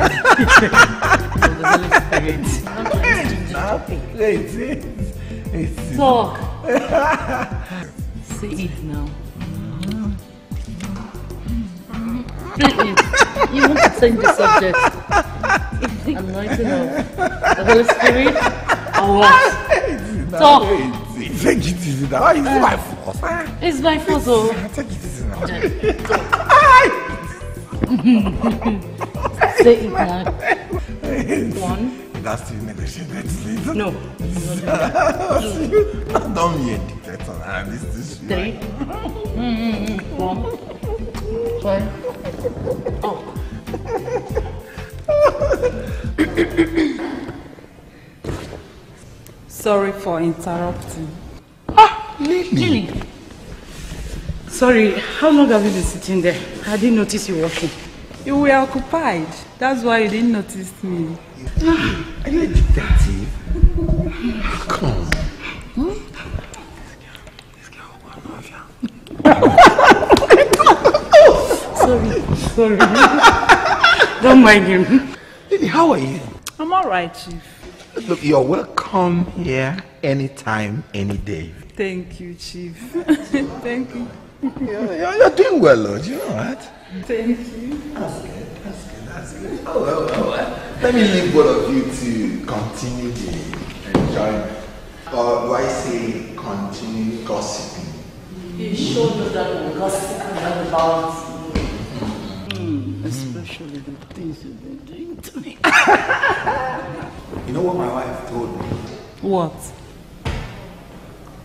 It's talk. Say it now. You want to change the subject? I'm not enough. The Holy Spirit, or what? Talk. Take it easy now. It's my fault. It's my fault, though. Take it easy now. Say it now. One. That's the negotiated. No. Don't be a dictator. This is three. One. Oh. Sorry for interrupting. Ah, Lily. Sorry, how long have you been sitting there? I didn't notice you walking. You were occupied. That's why you didn't notice me. Are you a detective? Come on. Sorry. Don't mind him. Lily, how are you? I'm alright, Chief. Look, you're welcome here anytime, any day. Thank you, Chief. Thank you. You're doing well, Lord. You're alright. Thank you. That's good. That's good. That's good. Oh, well, oh, well. Let me leave both of you to continue the enjoyment. Or do I say continue gossiping? You showed me that we gossip about. Especially the things you've been doing to me. You know what my wife told me? What?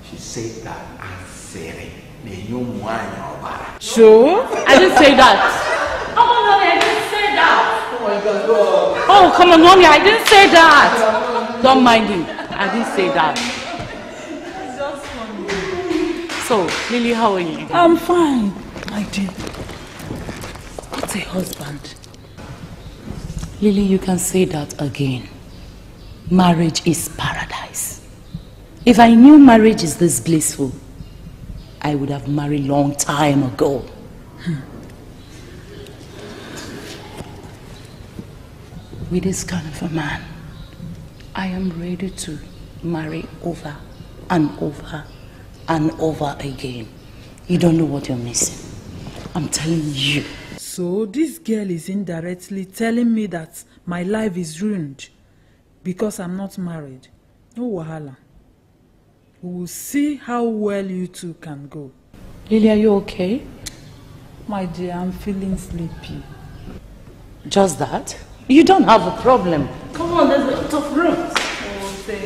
She said that I'm silly. Sure? I didn't say that. Come on, Nomi, I didn't say that. Oh my God. Oh, come on, Nomi, I didn't say that. Don't mind him. I didn't say that. It's just funny. So, Lily, how are you? I'm fine, my dear. What a husband. Lily, you can say that again. Marriage is paradise. If I knew marriage is this blissful, I would have married long time ago. With this kind of a man, I am ready to marry over and over and over again. You don't know what you're missing. I'm telling you. So this girl is indirectly telling me that my life is ruined because I'm not married. No wahala. We will see how well you two can go. Lily, are you okay? My dear, I'm feeling sleepy. Just that? You don't have a problem. Come on, there's a lot of rooms. Oh, thank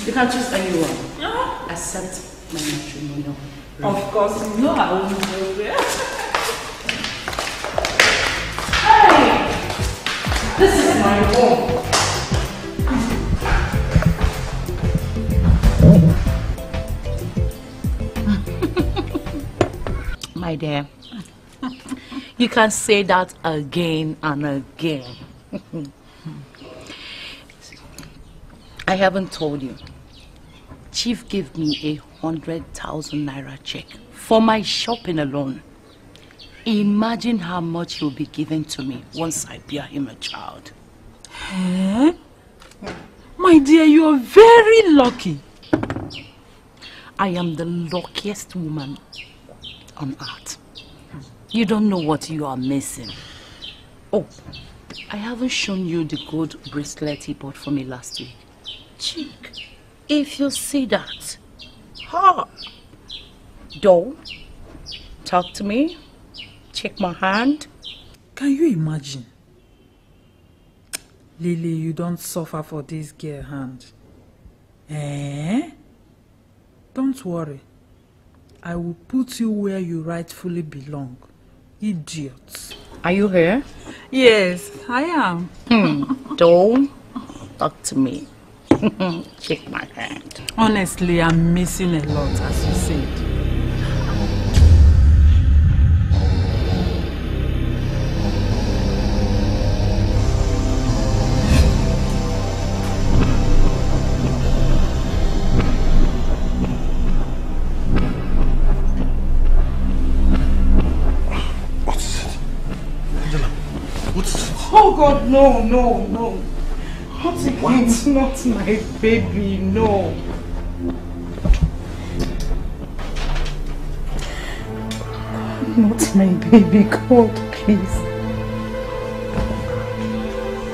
you. You can choose anyone. No. Accept my matrimonial. Of course, you know I won't go there. This is my home. My dear, you can say that again and again. I haven't told you. Chief gave me 100,000 naira check for my shopping alone. Imagine how much he'll be giving to me once I bear him a child. Eh? My dear, you are very lucky. I am the luckiest woman on earth. You don't know what you are missing. Oh, I haven't shown you the gold bracelet he bought for me last week. Chick, if you see that, ha! Don't talk to me. Check my hand. Can you imagine? Lily, you don't suffer for this girl hand. Eh? Don't worry. I will put you where you rightfully belong. Idiots. Are you here? Yes, I am. Don't talk to me. Check my hand. Honestly, I'm missing a lot, as you said. Oh God, no, no, no. Not again. What? Not my baby, no. Not my baby, God, please.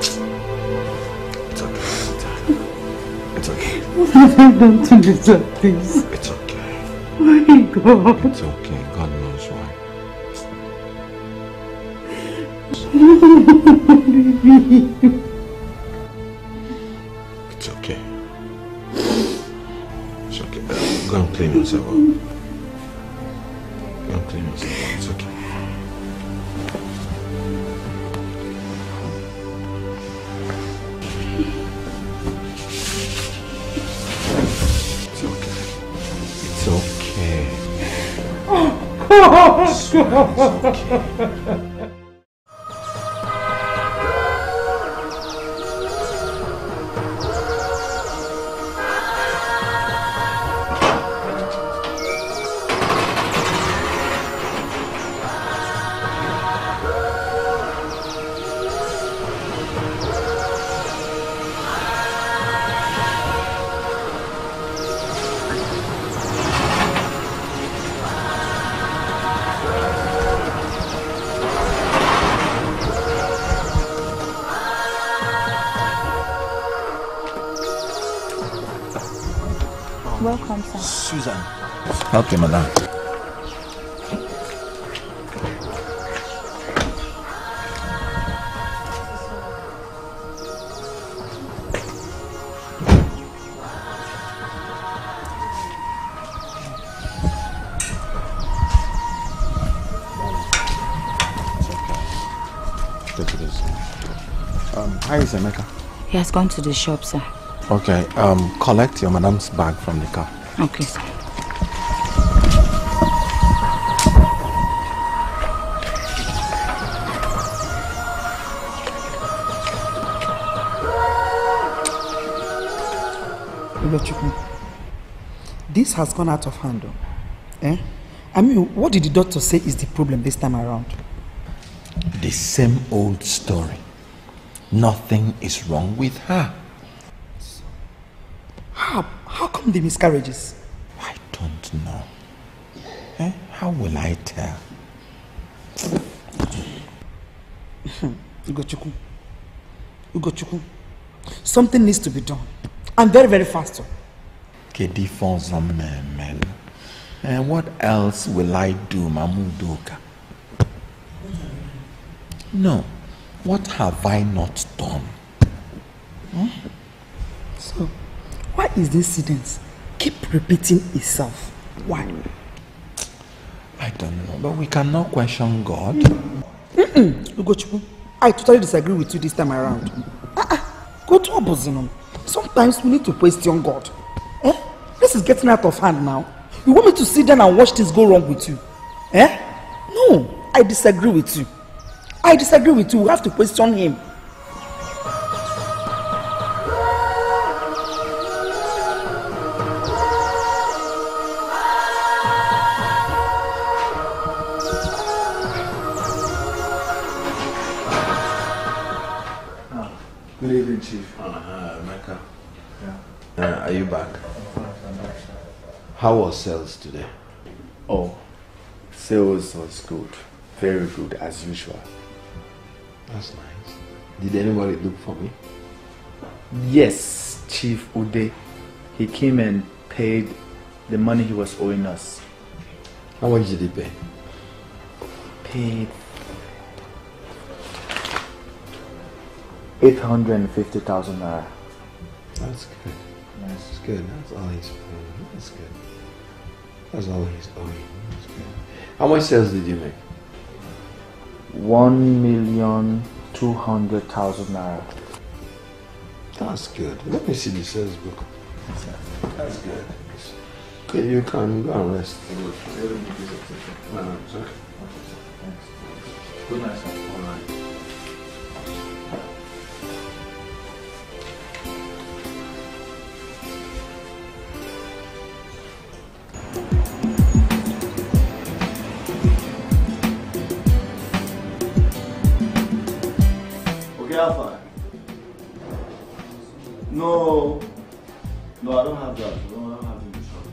It's okay, sweetheart. It's okay. What have I done to deserve this? It's okay. My God. It's okay. God knows why. Baby. It's okay. It's okay. Go and clean yourself up. It's okay. It's okay. It's okay. Oh, God. It's okay. Suzanne. Okay, madam. Take it easy. Hi, Micah. He has gone to the shop, sir. Okay, collect your madam's bag from the car. Okay, sir. This has gone out of hand. Eh? I mean, what did the doctor say is the problem this time around? The same old story. Nothing is wrong with her. How come the miscarriages? I don't know. Eh? How will I tell? Ugochukwu. Something needs to be done. And very, very fast. And what else will I do, Mamadouka? No. What have I not done? Hmm? So, why is this incident keep repeating itself? Why? I don't know, but we cannot question God. Ugochukwu, I totally disagree with you this time around. Go to Obozinum. Sometimes we need to question God. Eh? This is getting out of hand now. You want me to sit down and watch this go wrong with you? Eh? No, I disagree with you. We have to question Him. Good evening, Chief. Micah. Yeah. Are you back? I'm back. How was sales today? Oh, sales was good. Very good, as usual. That's nice. Did anybody look for me? Yes, Chief Ude. He came and paid the money he was owing us. How much did he pay? Paid 850,000 naira. That's good. That's good. That's all he's paying. That's good. That's all he's owing. That's good. How much sales did you make? 1,200,000 naira. That's good. Let me see the sales book. That's good. Okay, you can go and rest. No, it's okay. Good night, sir. All right. Biafra. No, I don't have that. No, I don't have any shop.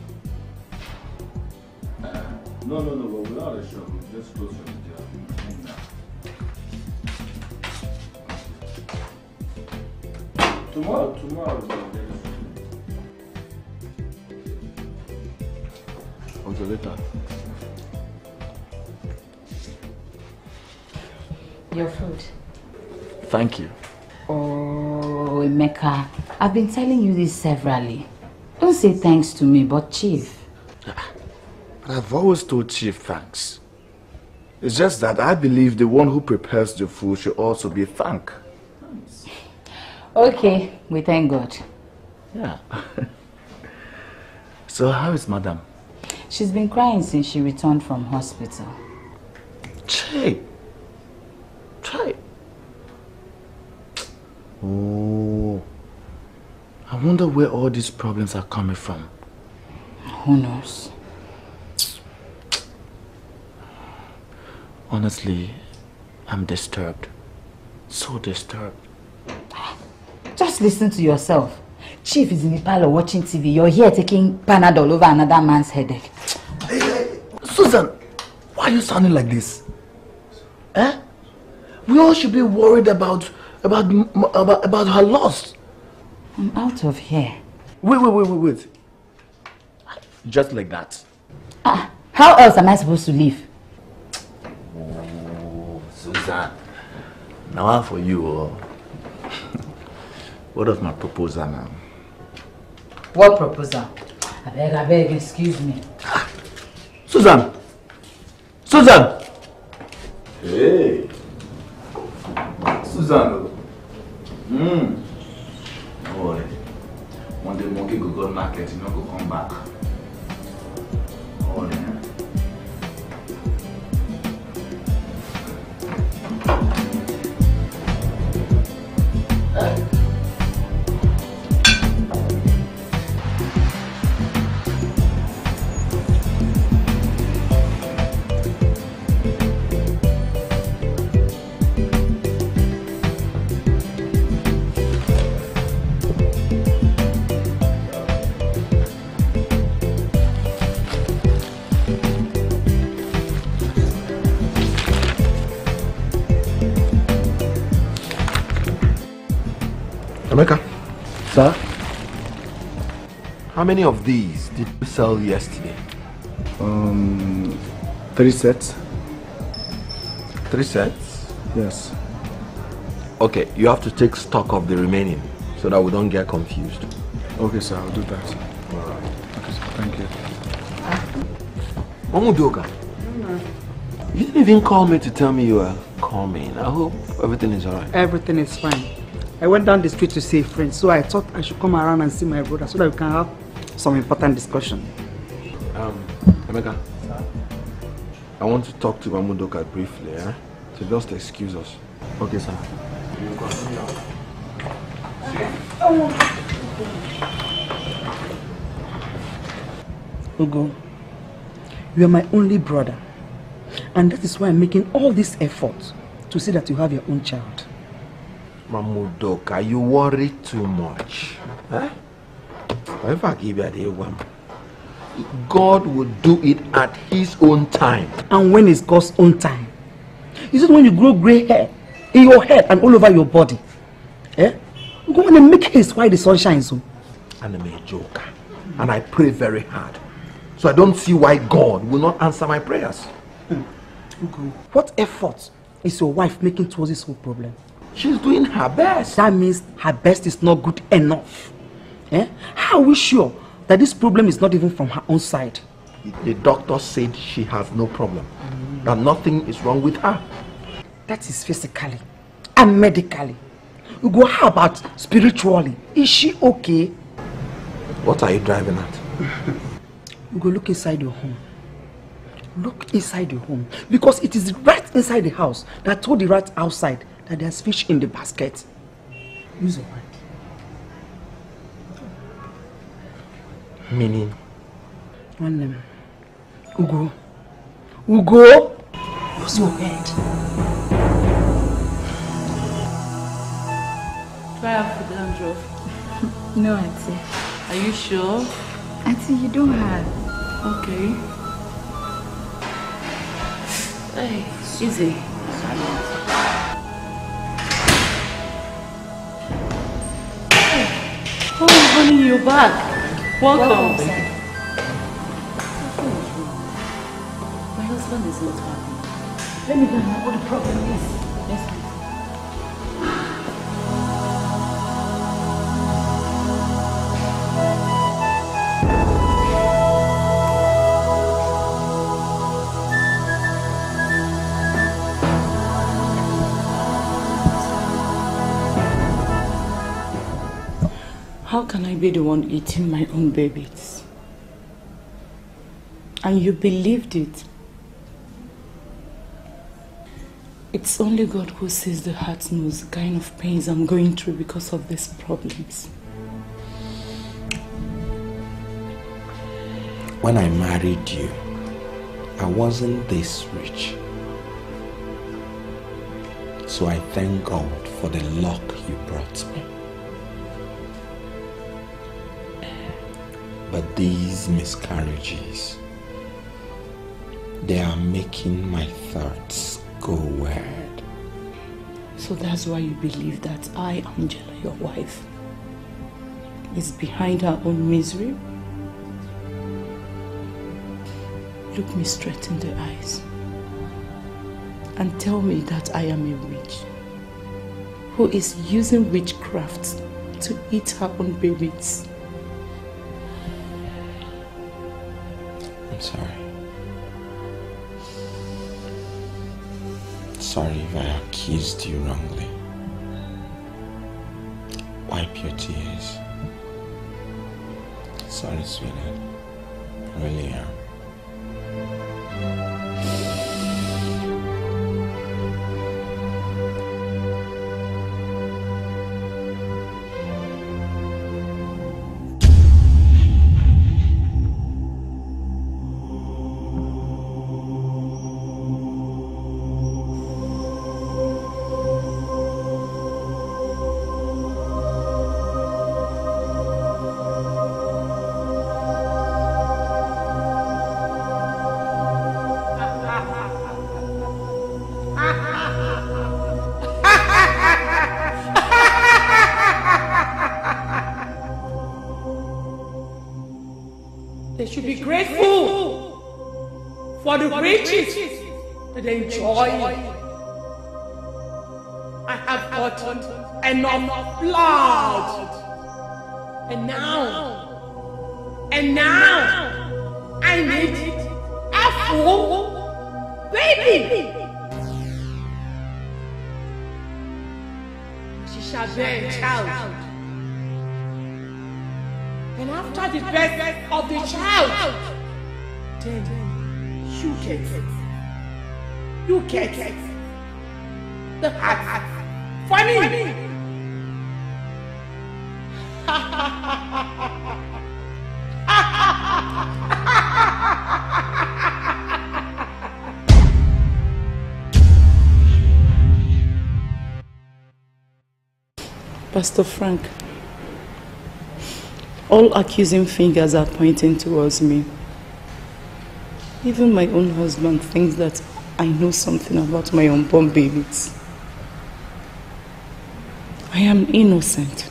No, but without a shop, we just close from the Biafra now. Tomorrow. Until later. Your food. Thank you. Oh, Emeka, I've been telling you this severally. Don't say thanks to me, but Chief. But I've always told Chief thanks. It's just that I believe the one who prepares the food should also be thanked. Thanks. Okay, we thank God. Yeah. So how is Madam? She's been crying since she returned from hospital. Chai. Oh, I wonder where all these problems are coming from. Who knows? Honestly, I'm disturbed. So disturbed. Just listen to yourself. Chief is in the parlor watching TV. You're here taking Panadol over another man's headache. Hey, Suzanne, why are you sounding like this? Eh? We all should be worried about her loss. I'm out of here. Wait. Just like that. How else am I supposed to live? Oh, Suzanne. Now for you. What of my proposal now? What proposal? I beg, excuse me. Suzanne! Hey! Suzanne. Don't worry. One day monkey go go market, you know go come back. All right. Sir? How many of these did you sell yesterday? 3 sets. 3 sets? Yes. Okay, you have to take stock of the remaining so that we don't get confused. Okay, sir, I'll do that. Alright. Okay, sir, thank you. Mamadouka, you didn't even call me to tell me you were coming. I hope everything is alright. Everything is fine. I went down the street to see a friend, so I thought I should come around and see my brother so that we can have some important discussion. Emeka, I want to talk to Mamadouka briefly, eh? So just excuse us. Okay, sir. You continue now. Ugo, you are my only brother, and that is why I'm making all this effort to see that you have your own child. Mamadouka, you worry too much. Eh? If I give you the one, God will do it at His own time. And when is God's own time? Is it when you grow grey hair in your head and all over your body? Eh? Go on and make haste while the sun shines. And I'm a joker. And I pray very hard. So I don't see why God will not answer my prayers. Okay. What effort is your wife making towards this whole problem? She's doing her best. That means her best is not good enough. Eh? How are we sure that this problem is not even from her own side? The doctor said she has no problem. That nothing is wrong with her. That is physically and medically. Ugo, how about spiritually? Is she okay? What are you driving at? Ugo, look inside your home. Look inside your home. Because it is right inside the house that told the rats outside that there's fish in the basket. Use your mind. Meaning? One name. Ugo! Use your head. have dandruff? No, Auntie. Are you sure? Auntie, you don't have. Okay. Hey, easy. Oh, honey, you're back. Welcome. My husband is not happy. Let me tell you what the problem is. Yes, please. How can I be the one eating my own babies? And you believed it. It's only God who sees the heart knows the kind of pains I'm going through because of these problems. When I married you, I wasn't this rich. So I thank God for the luck you brought me. But these miscarriages, they are making my thoughts go wild. So that's why you believe that I, Angela, your wife, is behind her own misery? Look me straight in the eyes and tell me that I am a witch who is using witchcraft to eat her own babies. Sorry if I accused you wrongly. Wipe your tears. Sorry, sweetheart. I really am. Pastor Frank, all accusing fingers are pointing towards me. Even my own husband thinks that I know something about my unborn babies. I am innocent.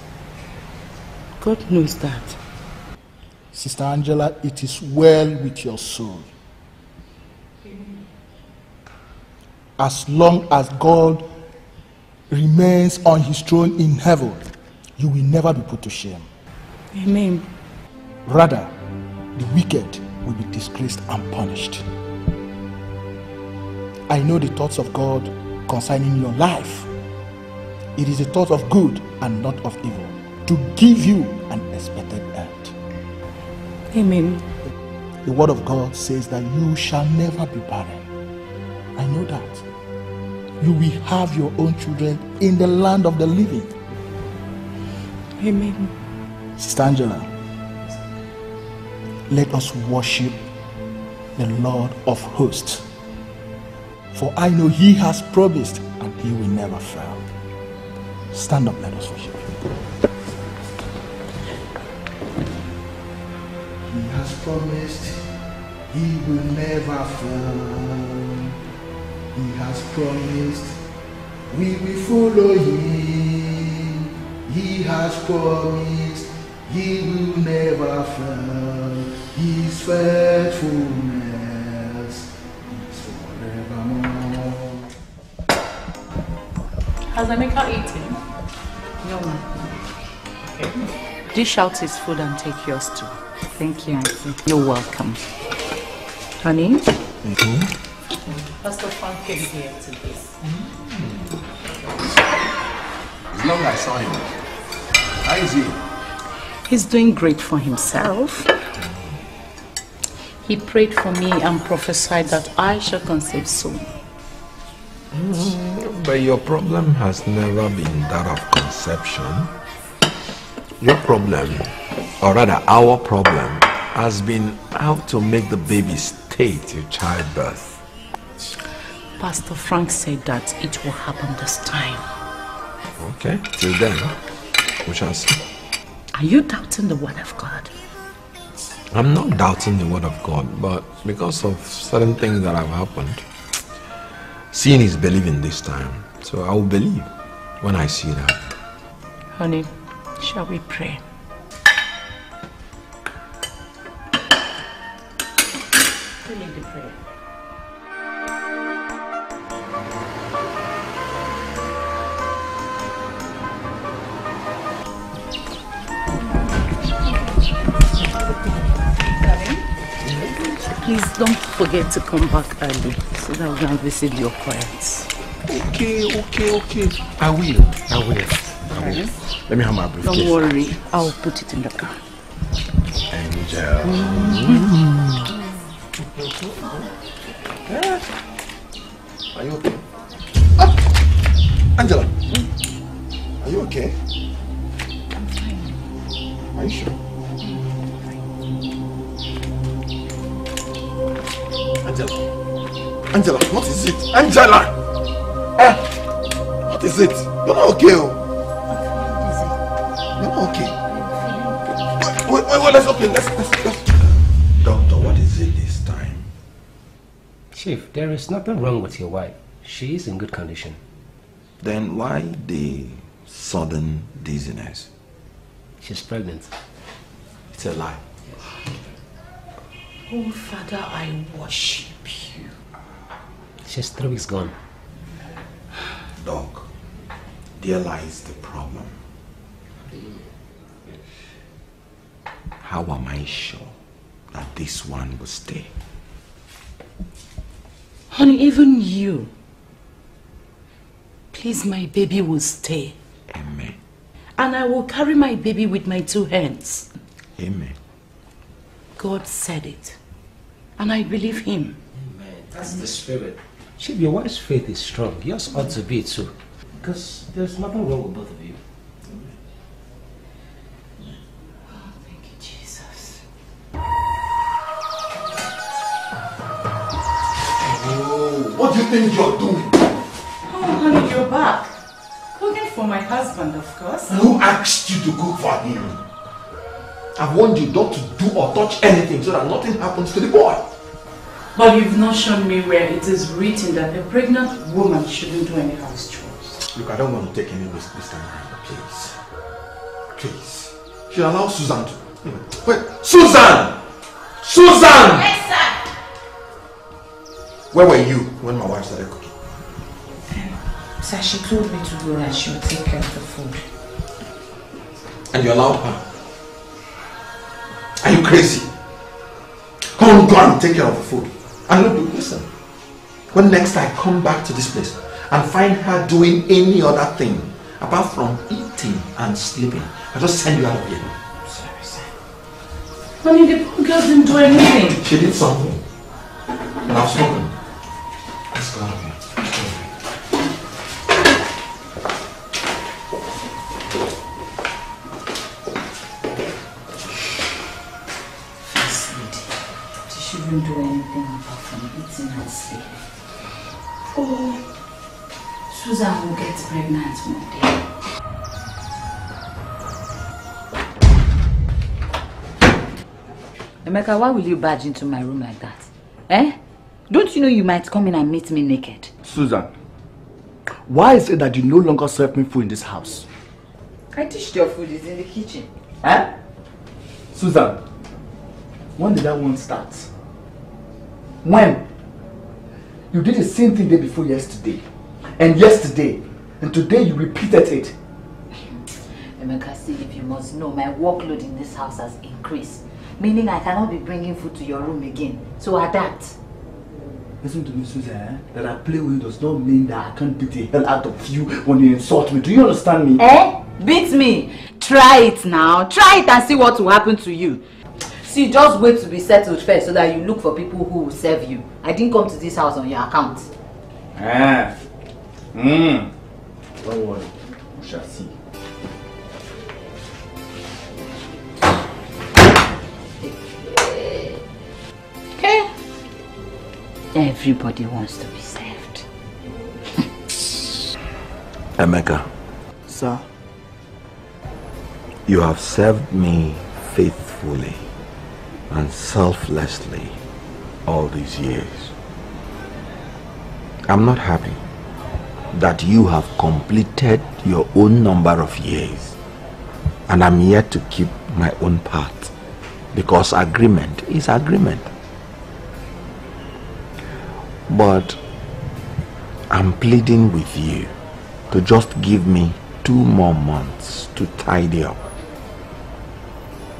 God knows that. Sister Angela, it is well with your soul. As long as God remains on his throne in heaven, you will never be put to shame. Amen. Rather, the wicked will be disgraced and punished. I know the thoughts of God concerning your life. It is a thought of good and not of evil, to give you an expected end. Amen. The word of God says that you shall never be barren. I know that. You will have your own children in the land of the living. Amen. Sister Angela, let us worship the Lord of hosts. For I know he has promised and he will never fail. Stand up, let us worship him. He has promised he will never fail. He has promised we will follow him. He has promised he will never fail. His faithfulness is forevermore. Has Emeka eaten? No, ma'am. Dish out his food and take yours too. Thank you, Auntie. You're welcome. Honey? Mm-hmm. Pastor Frank came here to this. Mm-hmm. As long as I saw him, how is he? He's doing great for himself. He prayed for me and prophesied that I shall conceive soon. Mm-hmm. But your problem has never been that of conception. Your problem, or rather our problem, has been how to make the baby stay till childbirth. Pastor Frank said that it will happen this time. Okay, till then, we shall see. Are you doubting the word of God? I'm not doubting the word of God, but because of certain things that have happened, seeing is believing this time. So I will believe when I see that. Honey, shall we pray? We need to pray. Please don't forget to come back early so that we can visit your clients. Okay. I will. Let me have my briefcase. Don't worry, I'll put it in the car. Angel. Mm-hmm. Are you okay? Ah! Angela! Are you okay? I'm fine. Are you sure? Angela, what is it? Angela! What is it? You're not okay. You're not okay. Wait, let's open. Let's. Doctor, what is it this time? Chief, there is nothing wrong with your wife. She is in good condition. Then why the sudden dizziness? She's pregnant. It's a lie. Yes. Oh, Father, I worship you. She's 3 weeks gone. Doc, there lies the problem. How am I sure that this one will stay? Honey, even you. Please, my baby will stay. Amen. And I will carry my baby with my 2 hands. Amen. God said it. And I believe him. Amen. That's the spirit. Chief, your wife's faith is strong. Yours ought to be too. Because there's nothing wrong with both of you. Amen. Oh, thank you, Jesus. Oh, what do you think you're doing? Oh, honey, you're back. Cooking for my husband, of course. Who asked you to cook for him? I've warned you not to do or touch anything so that nothing happens to the boy. But you've not shown me where it is written that a pregnant woman shouldn't do any house chores. Look, I don't want to take any risk this time around, please. Please. She'll allow Suzanne to... Wait, Suzanne! Suzanne! Yes, sir! Where were you when my wife started cooking? Sir, she told me to go and she would take care of the food. And you allowed her? Are you crazy? Come on, go and take care of the food. And look, listen. When next I come back to this place and find her doing any other thing apart from eating and sleeping, I'll just send you out of here. I'm sorry, sir. Honey, the poor girl didn't do anything. She did something. And I've spoken. Let's go out of here. Do anything apart from eating and sleeping. Oh, Suzanne will get pregnant one day. Emeka, why will you barge into my room like that? Eh? Don't you know you might come in and meet me naked? Suzanne, why is it that you no longer serve me food in this house? I dished your food, it's in the kitchen. Eh? Suzanne, when did that one start? When? You did the same thing day before yesterday. And yesterday. And today you repeated it. Emeka, see, if you must know, my workload in this house has increased. Meaning I cannot be bringing food to your room again. So adapt. Listen to me, Suzanne. That I play with you does not mean that I can't beat the hell out of you when you insult me. Do you understand me? Eh? Beat me. Try it now. Try it and see what will happen to you. See, just wait to be settled first so that you look for people who will serve you. I didn't come to this house on your account. Eh. Mmm. Don't worry. We shall see. Okay. Everybody wants to be served. Emeka. Sir? You have served me faithfully and selflessly all these years. I'm not happy that you have completed your own number of years, and I'm yet to keep my own part, because agreement is agreement. But I'm pleading with you to just give me 2 more months to tidy up,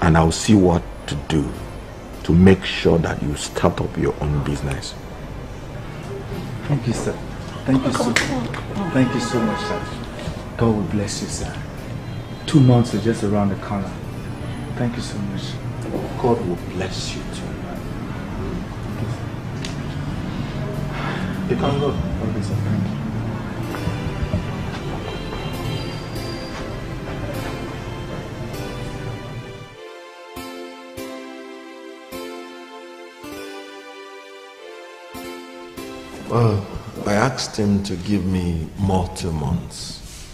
and I'll see what to do to make sure that you start up your own business. Thank you, sir. Thank you so much. Thank you so much, sir. God will bless you, sir. 2 months is just around the corner. Thank you so much. God will bless you too. You can go. Okay, sir. Thank you. Well, I asked him to give me more 2 months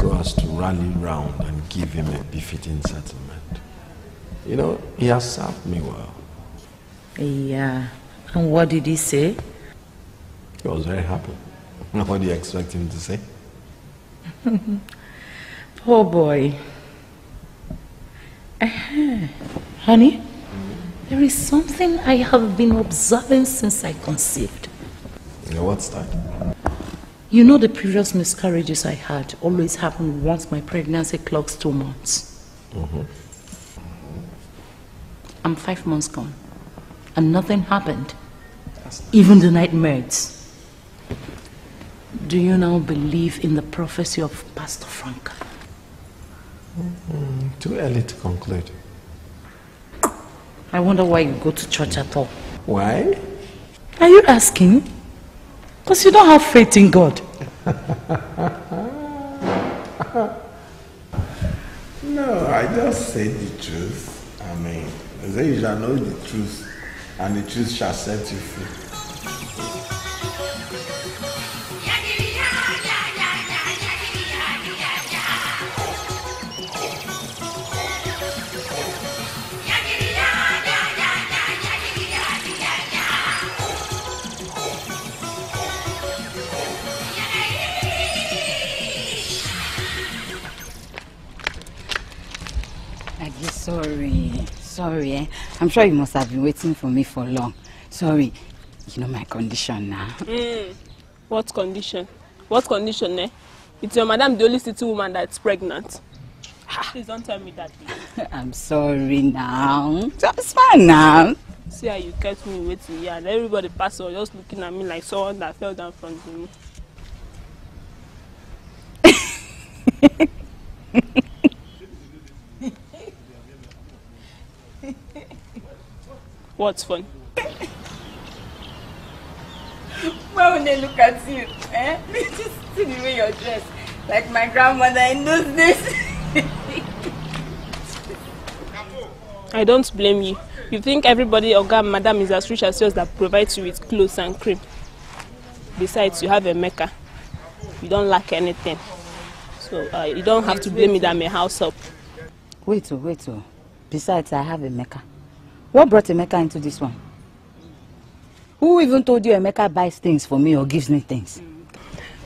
so as to rally round and give him a befitting settlement. You know, he has served me well. Yeah. And what did he say? He was very happy. What do you expect him to say? Poor boy. Honey, there is something I have been observing since I conceived. Yeah, what's that? You know, the previous miscarriages I had always happened once my pregnancy clocks 2 months. I'm 5 months gone, and nothing happened. Even the nightmares. Do you now believe in the prophecy of Pastor Frank? Too early to conclude. I wonder why you go to church at all. Why? Are you asking? Because you don't have faith in God. No, I just said the truth. I mean, I say you shall know the truth, and the truth shall set you free. Sorry, eh? I'm sure you must have been waiting for me for long. Sorry, you know my condition now. What condition? What condition, eh? It's your madam, the only city woman that's pregnant. Please don't tell me that. I'm sorry now. It's fine now. See how you kept me waiting here, and everybody passed was just looking at me like someone that fell down from me. What's fun? Why would they look at you? Eh? Just see the way you're dressed. Like my grandmother in those days. I don't blame you. You think everybody or God, madam, is as rich as yours that provides you with clothes and cream. Besides, you have a Emeka. You don't lack anything. So you don't have to blame me that I'm a house help. Wait, oh. Besides, I have a Emeka. What brought Emeka into this one? Who even told you Emeka buys things for me or gives me things?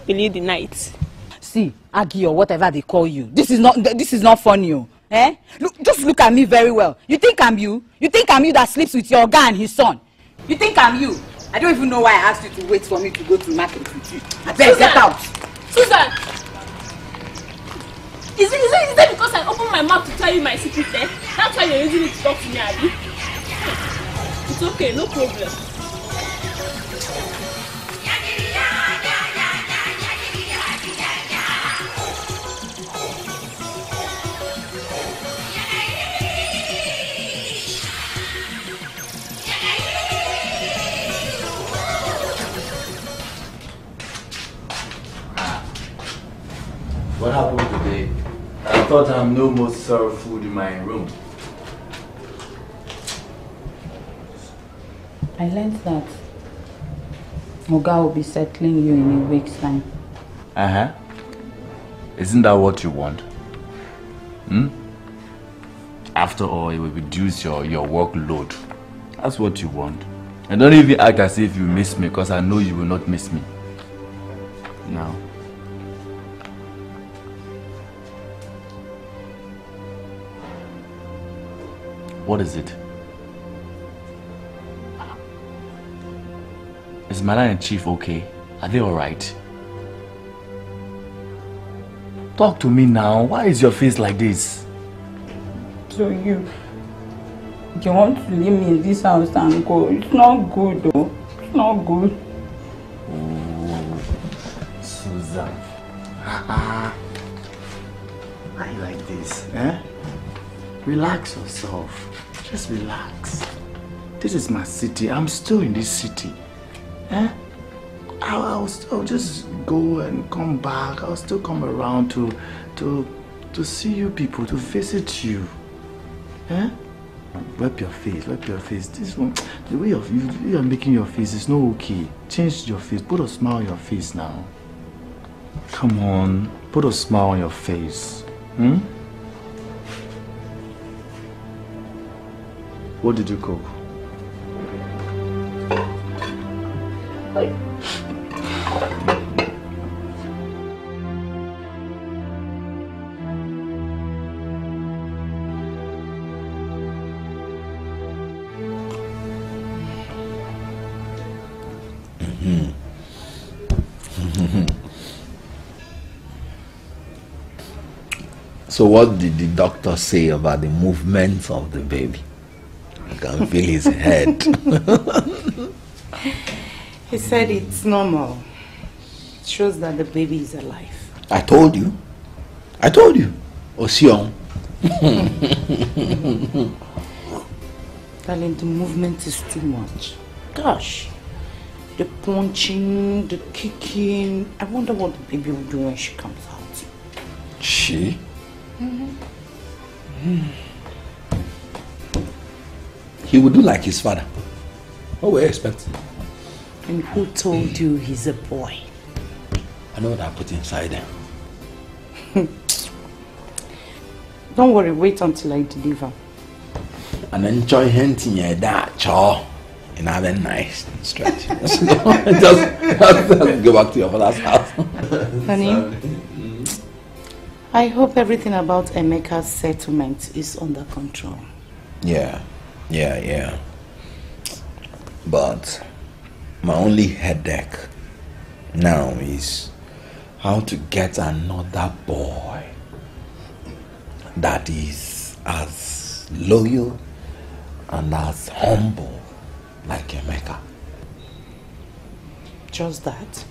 Will you deny it? See, Aggie or whatever they call you. This is not funny. Eh? Look, just look at me very well. You think I'm you? You think I'm you that sleeps with your guy and his son? You think I'm you? I don't even know why I asked you to wait for me to go to market with you. I better get out. Suzanne! Is it because I opened my mouth to tell you my secret there? That's why you're using it to talk to me, Abby. It's okay, no problem. What happened today? I thought I'm no more sorrowful in my room. I learned that Oga will be settling you in a week's time. Uh-huh. Isn't that what you want? Hmm? After all, it will reduce your workload. That's what you want. And don't even act as if you miss me, because I know you will not miss me. Now. What is it? Is Malan and Chief okay? Are they alright? Talk to me now. Why is your face like this? So you want to leave me in this house and go? It's not good though. It's not good. Oh, Suzanne. Why like this? Eh? Relax yourself. Just relax. This is my city. I'm still in this city. Eh? I'll still just go and come back. I'll still come around to see you people, to visit you. Eh? Wipe your face. Wipe your face. This one, the way of you are making your face is not okay. Change your face. Put a smile on your face now. Come on. Put a smile on your face. Hmm? What did you cook? So what did the doctor say about the movements of the baby? I can feel his head. He said it's normal. It shows that the baby is alive. I told you. Osion. Darling, the movement is too much. Gosh. The punching, the kicking. I wonder what the baby will do when she comes out. She? Mm-hmm. He would do like his father. What were you expecting? And who told you he's a boy? I know what I put inside him. Don't worry, wait until I deliver. And enjoy hunting your dad, chaw. And have a nice stretch. just go back to your father's house. Honey, I hope everything about Emeka's settlement is under control. Yeah. But my only headache now is how to get another boy that is as loyal and as humble like Emeka. Just that.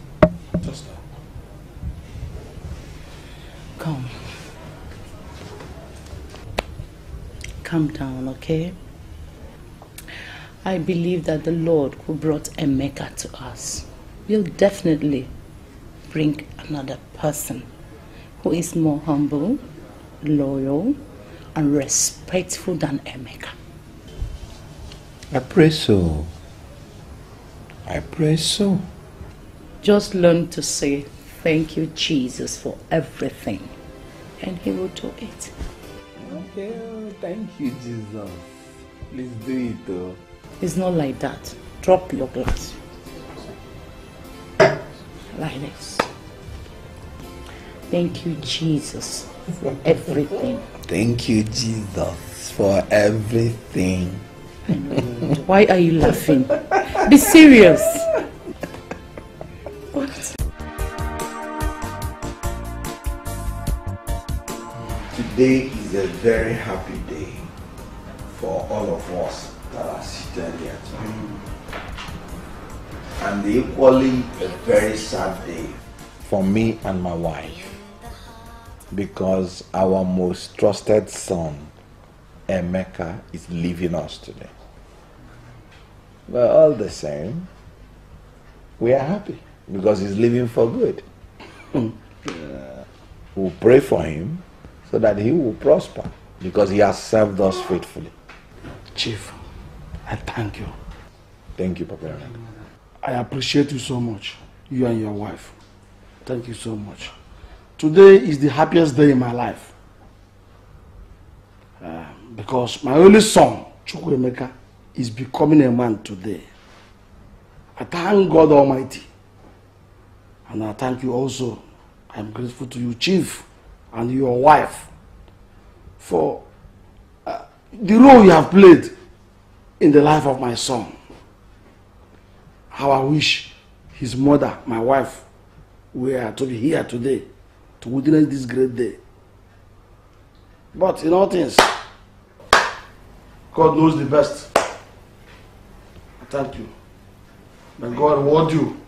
Calm down, okay? I believe that the Lord who brought Emeka to us will definitely bring another person who is more humble, loyal, and respectful than Emeka. I pray so. Just learn to say, thank you, Jesus, for everything. And he will do it. Okay, thank you, Jesus. Please do it though. It's not like that. Drop your glass. Like this. Thank you, Jesus, for everything. Thank you, Jesus, for everything. Why are you laughing? Be serious. What? Today is a very happy day for all of us that are seated here today. And equally a very sad day for me and my wife, because our most trusted son, Emeka, is leaving us today. But all the same, we are happy because he's leaving for good. We'll pray for him so that he will prosper because he has served us faithfully. Chief, I thank you. Thank you, Papa. I appreciate you so much, you and your wife. Thank you so much. Today is the happiest day in my life because my only son, Chukwemeka, is becoming a man today. I thank God Almighty, and I thank you also. I'm grateful to you, Chief, and your wife for the role you have played in the life of my son. How I wish his mother, my wife, were to be here today to witness this great day. But in all things, God knows the best. I thank you. May God reward you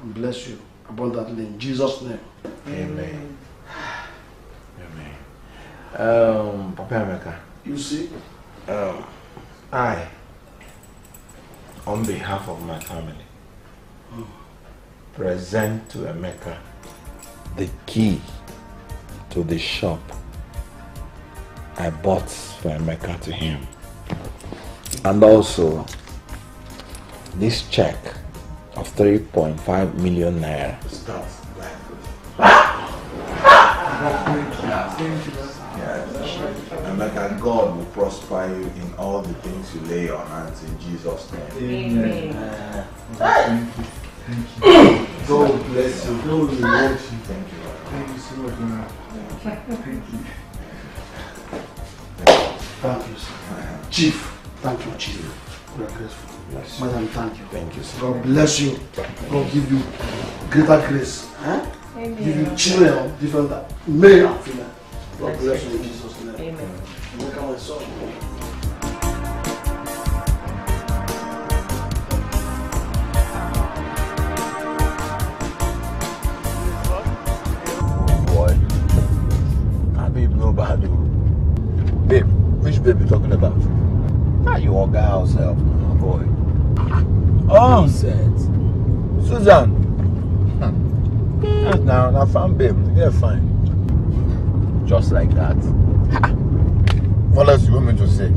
and bless you abundantly in Jesus' name. Amen. Amen. Papa America. You see? I, on behalf of my family, present to Emeka the key to the shop I bought for Emeka to him, and also this check of 3.5 million naira. Emeka, God will prosper you in all the things you lay your hands in Jesus' name. Amen. Thank you. Thank you. God bless you. God reward you. Thank you. Thank you so much, man. Thank you. Thank you. Thank you, sir. Chief. Thank you, Chief. We are grateful. Bless you. Madam, thank you. Thank you, sir. God bless you. God give you greater grace. Huh? Amen. Give you children of different male and female. God bless you in Jesus' name. Amen. Welcome, my son. Babe, which babe you talking about? Ah, you all got yourself, oh boy. Oh, Suzanne. Hmm. Now I found babe. They're fine. Just like that. Ha. What else you want me to say?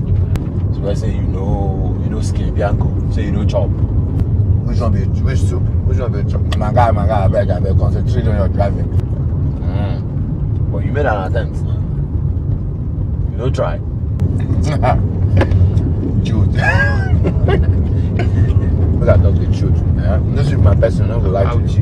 So I say you know Skibianco. Say you know chop. Which one be which soup? Which one be chop? My guy, I beg. Concentrate on your driving. But you made an attempt. You don't try. Jude. Look at Dr. Jude. This is my person, I don't like it.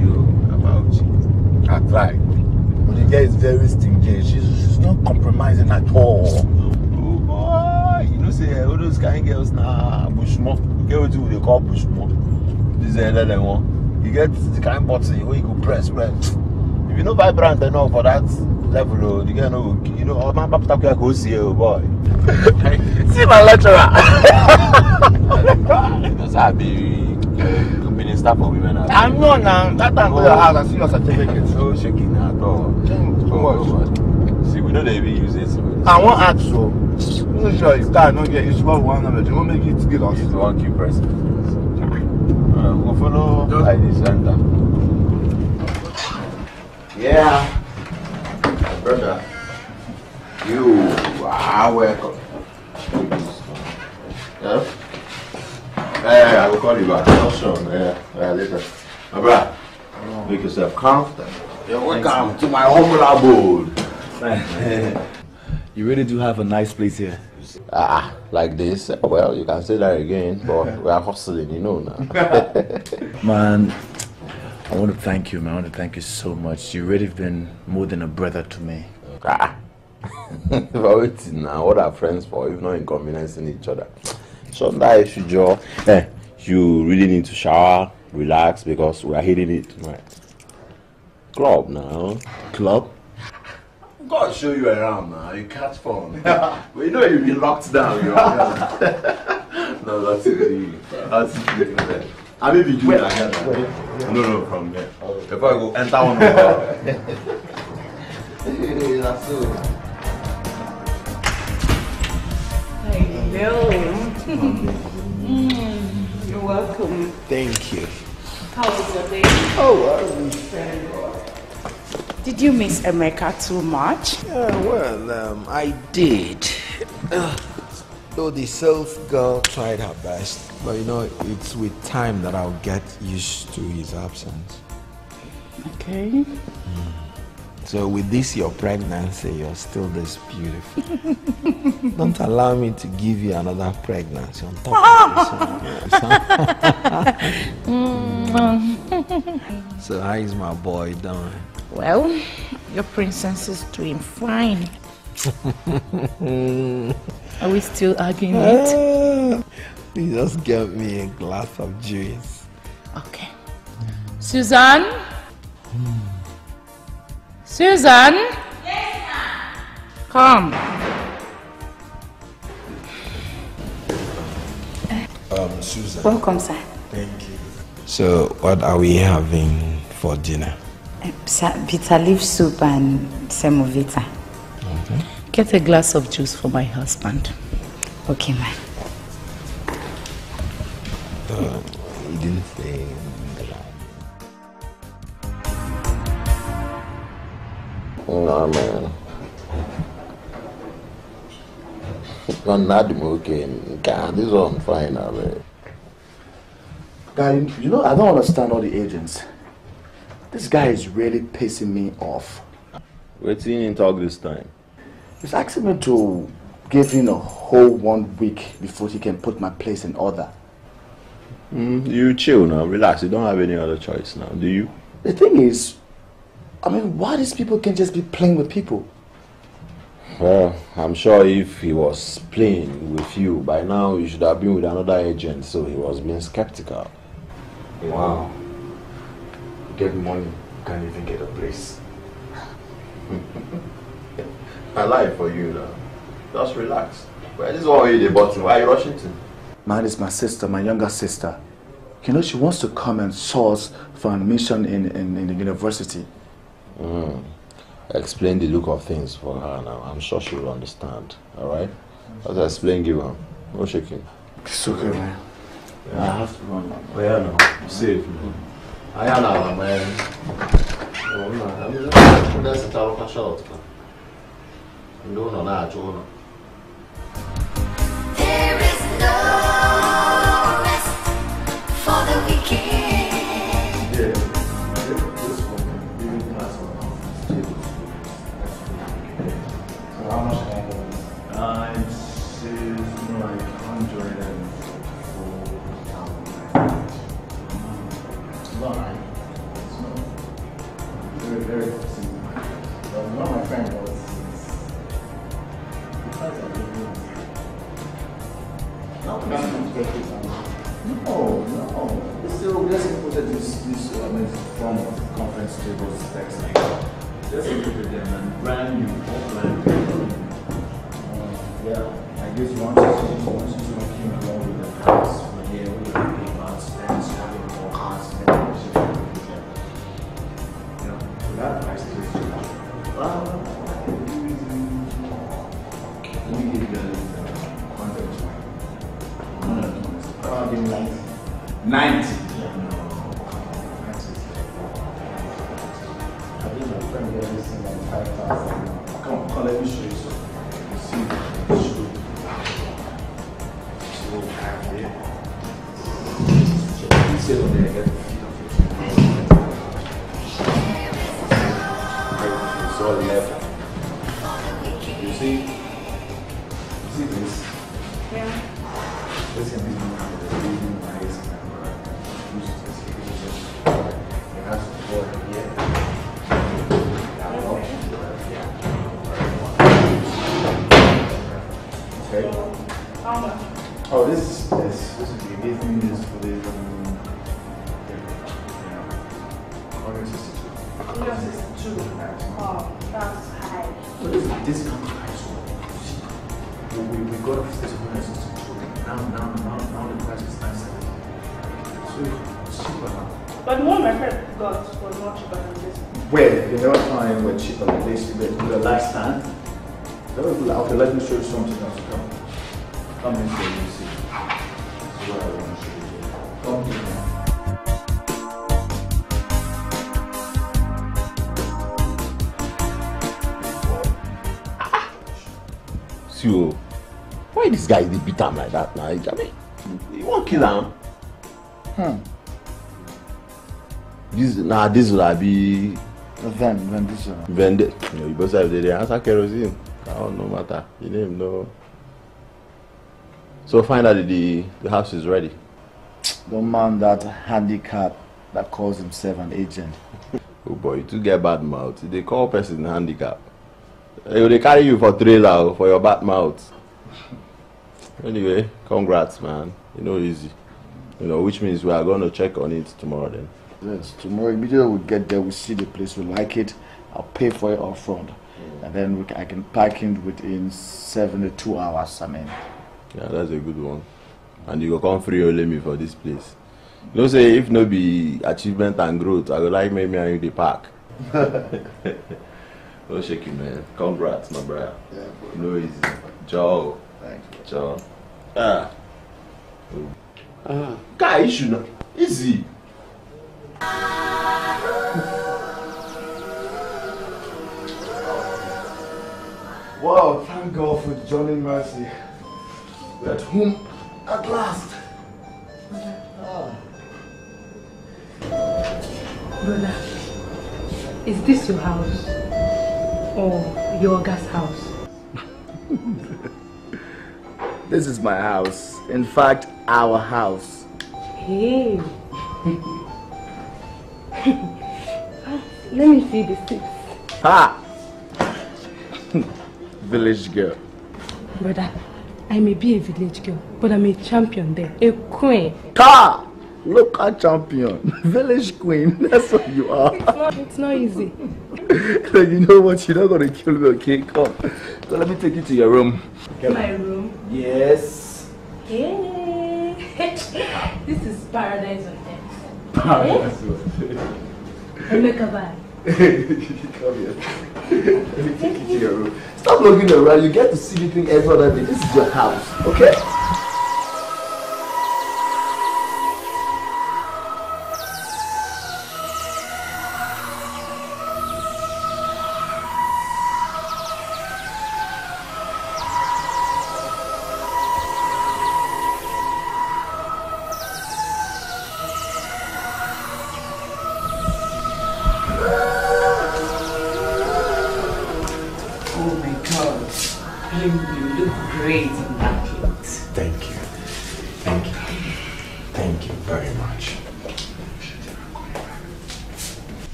About you. I try. But the girl is very stingy. She's not compromising at all. Oh boy. You know, say, all those kind of girls now, bushmo. You get what they call bushmo. This is another one. You get the kind of button where you go press. If you're not vibrant enough for that level, you know, all my papa go see you, boy. See my lecturer. Because I be minister for women. I'm not now. That time go your house and see your certificate. So shaking at all. See, we know they be using it. I won't ask so. I'm not sure if that not get used for one number. You won't make it get us. It's one key person. We'll follow like this center. Yeah. Brother, you are welcome. Yeah? Hey, I will call you back. No, sure. Yeah, later. My brother, make yourself comfortable. You're welcome to my humble abode. You really do have a nice place here. this. Ah, like this? Well, you can say that again, but we are hustling, you know now. Man, I want to thank you, man. I want to thank you so much. You've really been more than a brother to me. Ah, for waiting now. What are friends for if not inconveniencing each other? So that issue, Joe, you really need to shower, relax, because we are hitting it. Right. Club now. Club? God show you around now, you catch phone. Well, you know you'll be locked down. You're no, that's it. That's it. I may be doing like that. No, from there. Before I go enter one more. That's so. Hello. You're welcome. Thank you. How was your day? Oh, did you miss Emeka too much? Yeah, well, I did. Though the sales girl tried her best. But you know, it's with time that I'll get used to his absence. Okay. So with this, your pregnancy, you're still this beautiful. Don't allow me to give you another pregnancy on top of this one. So how is my boy doing? Well, your princess is doing fine. Are we still arguing it? You just gave me a glass of juice. Okay. Suzanne? Suzanne? Yes, ma'am. Come. Suzanne. Welcome, sir. Thank you. So, what are we having for dinner? Bitter leaf soup and semovita. Okay. Get a glass of juice for my husband. Okay, ma'am. You didn't say. No, man. I'm not okay. This one fine, guy. You know, I don't understand all the agents. This guy is really pissing me off. What's he in talk this time? He's asking me to give him a whole 1 week before he can put my place in order. You chill now, relax. You don't have any other choice now, do you? The thing is, I mean, why these people can't just be playing with people? Well, I'm sure if he was playing with you, by now you should have been with another agent, so he was being skeptical. Wow. Get money, can't even get a place. I lie for you now. Just relax. Well, this is why you the button. Why are you rushing to? Man, it's my sister, my younger sister. You know, she wants to come and source for admission in the university. Explain the look of things for her now. I'm sure she will understand. All right? As I explain, give her. No shaking. It's okay, man. Yeah. I have to run. Oh, yeah, no. I'm safe. I am now, man. Oh, no. I'm just going to shout. No, no, no. There is no rest for the wicked. So how much can I go? It's like 104,000. It's not right. It's not very, very simple. But one of my friends was No. It's still just imported this form of conference tables text like that. Just imported them and brand new offline. Yeah, I guess once you came along with the cards, we're here with the papers, then it's having more cards, then it's having more. Yeah, so that price is too low. Like 90. Yeah, no. I think my friend gave this thing like 5,000. Come, let me show you something. You see, so I have here. You sit on there and get the feet of it. It's all left. You see? See this? Yeah. This can be Oh, this would be amazing news for the August 2. Oh, that's high. So this comes to high school. We got off this one as now the price is nice. So cheaper now. But one my friend got was not cheaper than this. Well, you never find what cheaper than this, but the last time. Okay, let me show you something else. Come in here, you see. That's what I want to show you. Come in here. See, why this guy is beat him like that now? I mean, you won't kill him. This will be. Vendetta. You better have the answer kerosene. I don't know matter. You didn't know. So find out that the house is ready. Don't mind that handicap that calls himself an agent. Oh boy, you two get bad mouth. They call person handicap. They carry you for trailer for your bad mouth. Anyway, congrats, man. You know, easy. You know, which means we are going to check on it tomorrow then. Yes, tomorrow immediately we get there, we see the place, we like it. I'll pay for it up front. And then I can pack him within 72 hours, I mean. Yeah, that's a good one. And you go come free Olemi for this place. You know, say if no be achievement and growth, I would like make me in the park. Oh, shake you, man. Congrats, my brother. Yeah, no easy. Joe. Thank you. Joe. Guy, issue now. Easy. Wow, thank God for Johnny Mercy. At whom at last. Brother, is this your house? Or your guest house? This is my house. In fact, our house. Hey. Let me see the tips. Ha! Village girl. Brother, I may be a village girl, but I'm a champion there, a queen. Ah! Local champion, village queen, that's what you are. It's not easy. You know what, you're not going to kill me, okay? Come, so let me take you to your room. My room? Yes. Hey! This is paradise on earth. Paradise on earth. I make a bag. Come here. Let me take you to your room. Stop looking around. You get to see anything every other day. This is your house, okay?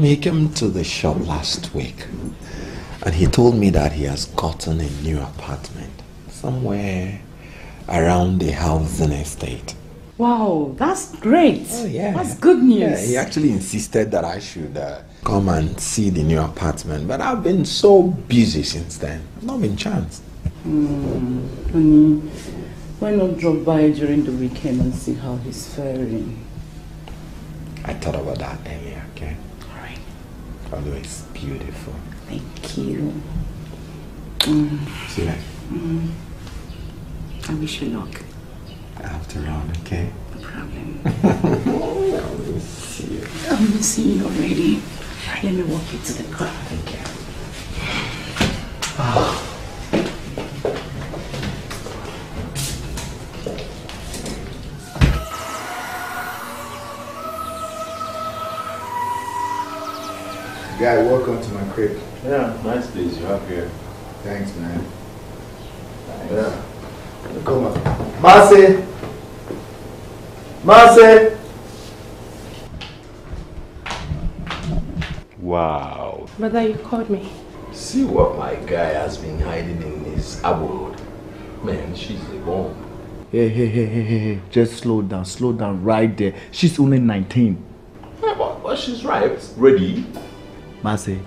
He came to the shop last week and he told me that he has gotten a new apartment somewhere around the housing estate. Wow, that's great. Oh, yeah. That's good news. Yeah, he actually insisted that I should come and see the new apartment, but I've been so busy since then. I've not been chanced. Honey, why not drop by during the weekend and see how he's faring? I thought about that earlier, okay? Always beautiful. Thank you. See that? I wish you luck. After all, okay? No problem. I'll miss you. I'm missing you already. Right. Let me walk you to the car. Thank you. Oh. Guy, welcome to my crib. Yeah, nice place you have here. Thanks, man. Thanks. Yeah. Come on. Masi! Masi! Wow. Brother, you called me. See what my guy has been hiding in this abode. Man, she's a bomb. Hey. Just slow down right there. She's only 19. Yeah, but she's ripe. Ready? Masi,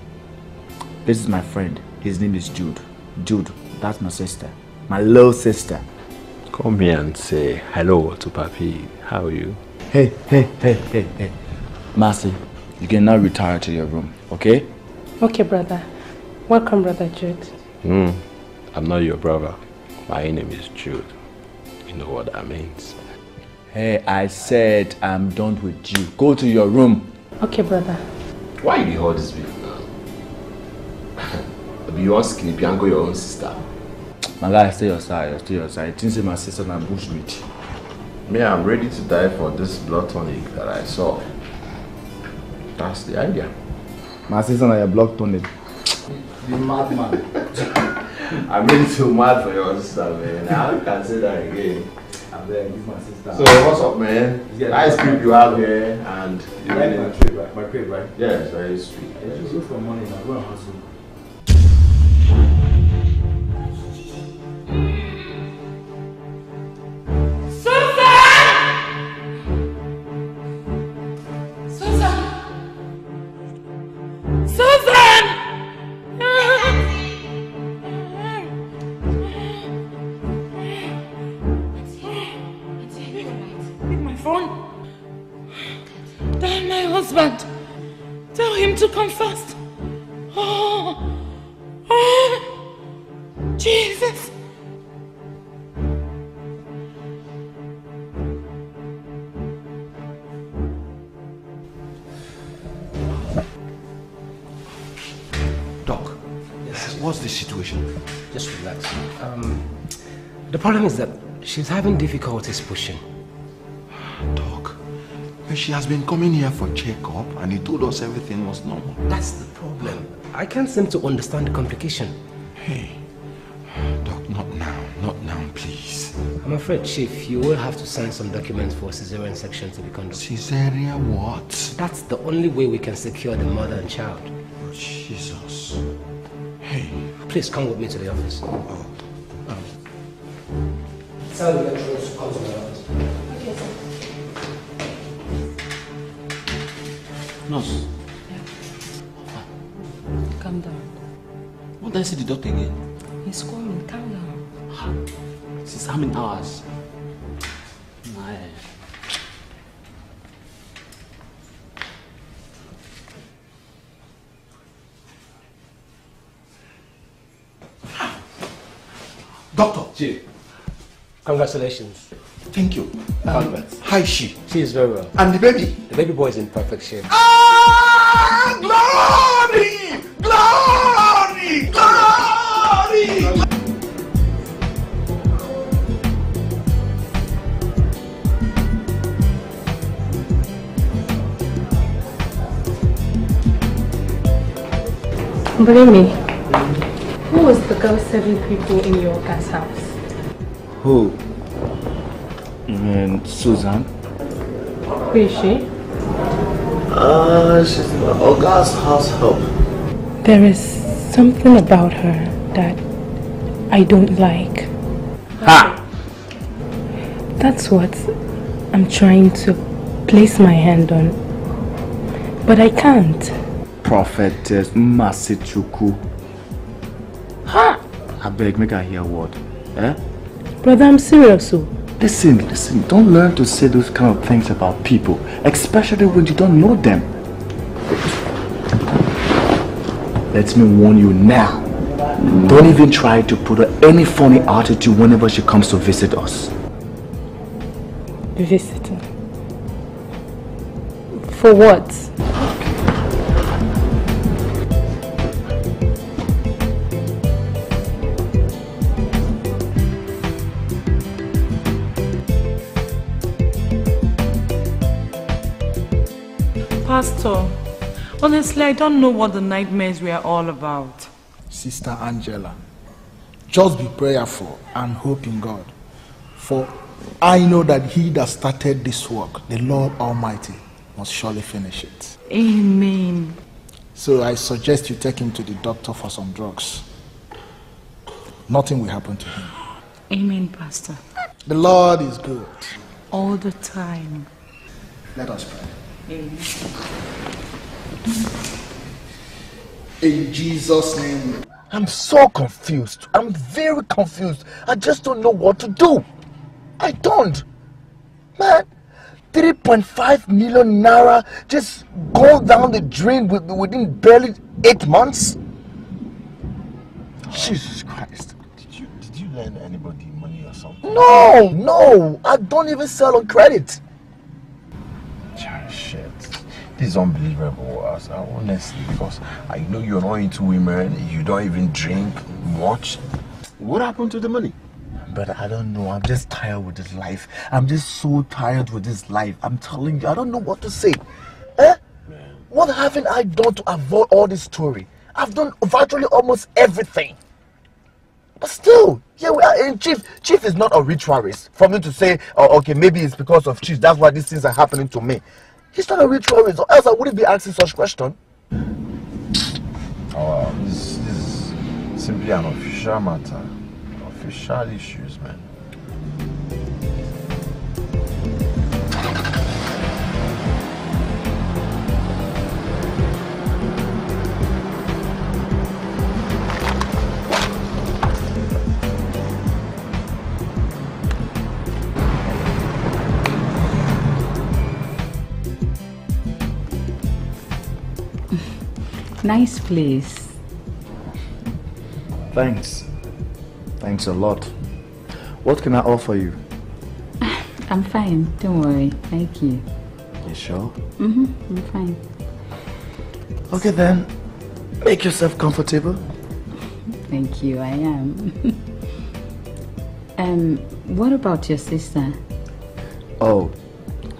this is my friend. His name is Jude. Jude, that's my sister. My little sister. Come here and say hello to Papi. How are you? Hey. Masi, you can now retire to your room, okay? Okay, brother. Welcome, brother Jude. I'm not your brother. My name is Jude. You know what that means. Hey, I said I'm done with you. Go to your room. Okay, brother. Why do you hold this people now? You want skinny, you can go your own sister. My guy, stay your side. Didn't say my sister and bush with you. Me, I'm ready to die for this blood tonic that I saw. That's the idea. My sister and your blood tonic. You madman. I'm really too mad for your sister, man. I can say that again. I'm there, give my sister. So, what's up, man? Yeah, nice trip you have here. And you like my trip, right? Yeah, it's very sweet. Yeah, you go for money now. Go and hustle. The problem is that she's having difficulties pushing. Doc, she has been coming here for checkup and he told us everything was normal. That's the problem. I can't seem to understand the complication. Hey, Doc, not now, please. I'm afraid, Chief, you will have to sign some documents for cesarean section to be conducted. Cesarean what? That's the only way we can secure the mother and child. Oh, Jesus. Hey. Please come with me to the office. Oh. Tell the lecturers to come to my office. Okay, sir. Nurse. Yeah. Calm down. Won't I see the doctor again? He's coming. Calm down. Since how many hours? My. Doctor. Chief. Congratulations. Thank you. How is she? She is very well. And the baby? The baby boy is in perfect shape. Ah! Glory! Glory! Glory! Believe me, who was the girl serving people in your guest house? Who? You mean Suzanne? Who is she? She's my Oga's house help. There is something about her that I don't like. Ha! That's what I'm trying to place my hand on. But I can't. Prophetess Mercy Chukwu. Ha! I beg, make her hear a word. Eh? Brother, I'm serious. Listen, don't learn to say those kind of things about people, especially when you don't know them. Let me warn you now. Don't even try to put any funny attitude whenever she comes to visit us. Visiting? For what? Pastor, Honestly, I don't know what the nightmares were all about. Sister Angela, just be prayerful and hope in God. For I know that he that started this work, the Lord Almighty, must surely finish it. Amen. So I suggest you take him to the doctor for some drugs. Nothing will happen to him. Amen, Pastor. The Lord is good. All the time. Let us pray. Amen. In Jesus' name. I'm so confused. I'm very confused. I just don't know what to do. I don't. Man, 3.5 million naira just go down the drain within barely 8 months? Jesus Christ. Did you lend anybody money or something? No, no. I don't even sell on credit. Shit. This is unbelievable, honestly, because I know you're not into women, you don't even drink much. What happened to the money? But I don't know, I'm just tired with this life. I'm just so tired with this life. I'm telling you, I don't know what to say. Eh? Man. What haven't I done to avoid all this story? I've done virtually almost everything. But still, yeah, we are in Chief. Chief is not a ritualist. For me to say, oh, okay, maybe it's because of Chief, that's why these things are happening to me. He's not a ritualist, or else I wouldn't be asking such question. Oh, this is simply an official matter. Official issues, man. Nice place. Thanks. Thanks a lot. What can I offer you? I'm fine. Don't worry. Thank you. You sure? Mm-hmm. I'm fine. Okay then. Make yourself comfortable. Thank you. I am. What about your sister? Oh,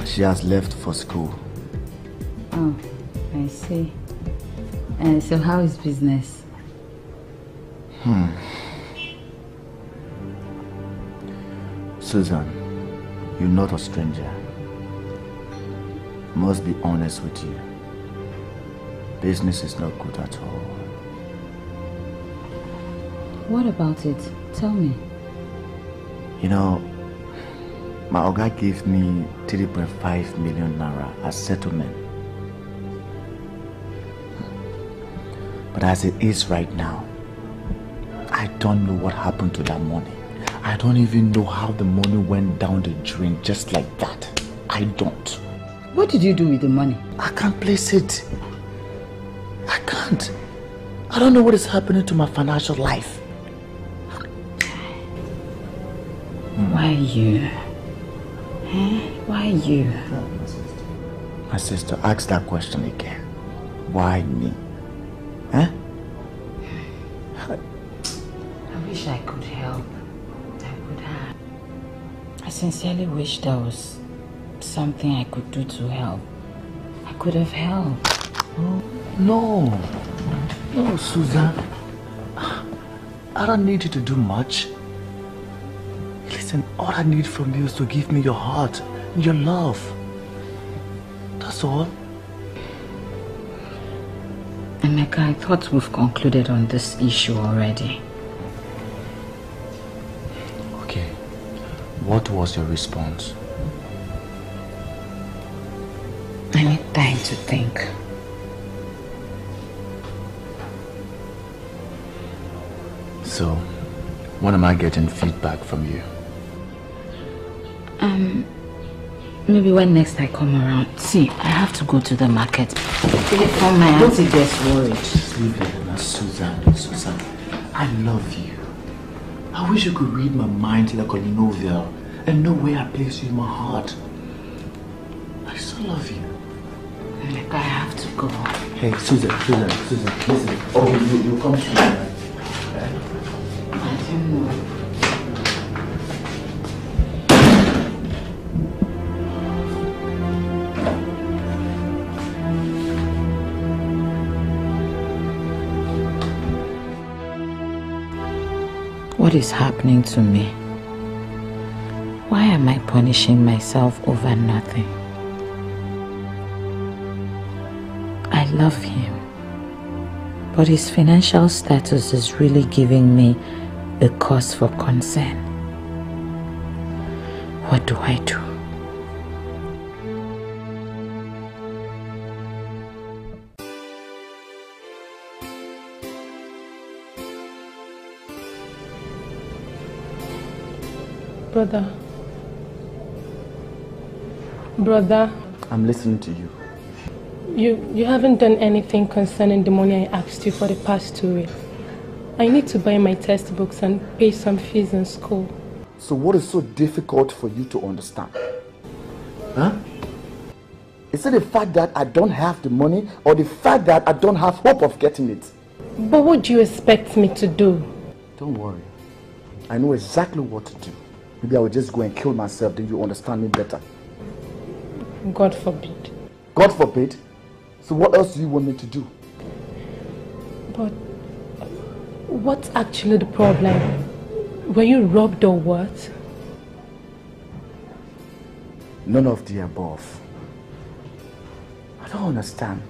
she has left for school. Oh, I see. So how is business? Suzanne, you're not a stranger. Must be honest with you. Business is not good at all. What about it? Tell me. You know, my Oga gave me 3.5 million naira as settlement. But as it is right now, I don't know what happened to that money. I don't even know how the money went down the drain just like that. I don't. What did you do with the money? I can't place it. I can't. I don't know what is happening to my financial life. Why you? Huh? Why you? My sister, ask that question again. Why me? Huh? I wish I could help. I sincerely wish there was something I could do to help. I could have helped. No. No, Suzanne. I don't need you to do much. Listen, all I need from you is to give me your heart, your love. That's all. Emeka, I thought we've concluded on this issue already. Okay. What was your response? I need time to think. So, when am I getting feedback from you? Maybe when next I come around. See, I have to go to the market. Before my auntie gets worried. Just leave it alone, Suzanne. Suzanne, I love you. I wish you could read my mind like a novel and know where I place you in my heart. I still love you. I have to go. Hey, Suzanne, listen. Oh, you come to me. I don't know. What is happening to me? Why am I punishing myself over nothing? I love him, but his financial status is really giving me a cause for concern. What do I do? Brother. I'm listening to you. You haven't done anything concerning the money I asked you for the past 2 weeks. I need to buy my textbooks and pay some fees in school. So what is so difficult for you to understand? Huh? Is it the fact that I don't have the money or the fact that I don't have hope of getting it? But what do you expect me to do? Don't worry. I know exactly what to do. Maybe I will just go and kill myself, then you understand me better. God forbid. God forbid? So what else do you want me to do? But what's actually the problem? Were you robbed or what? None of the above. I don't understand.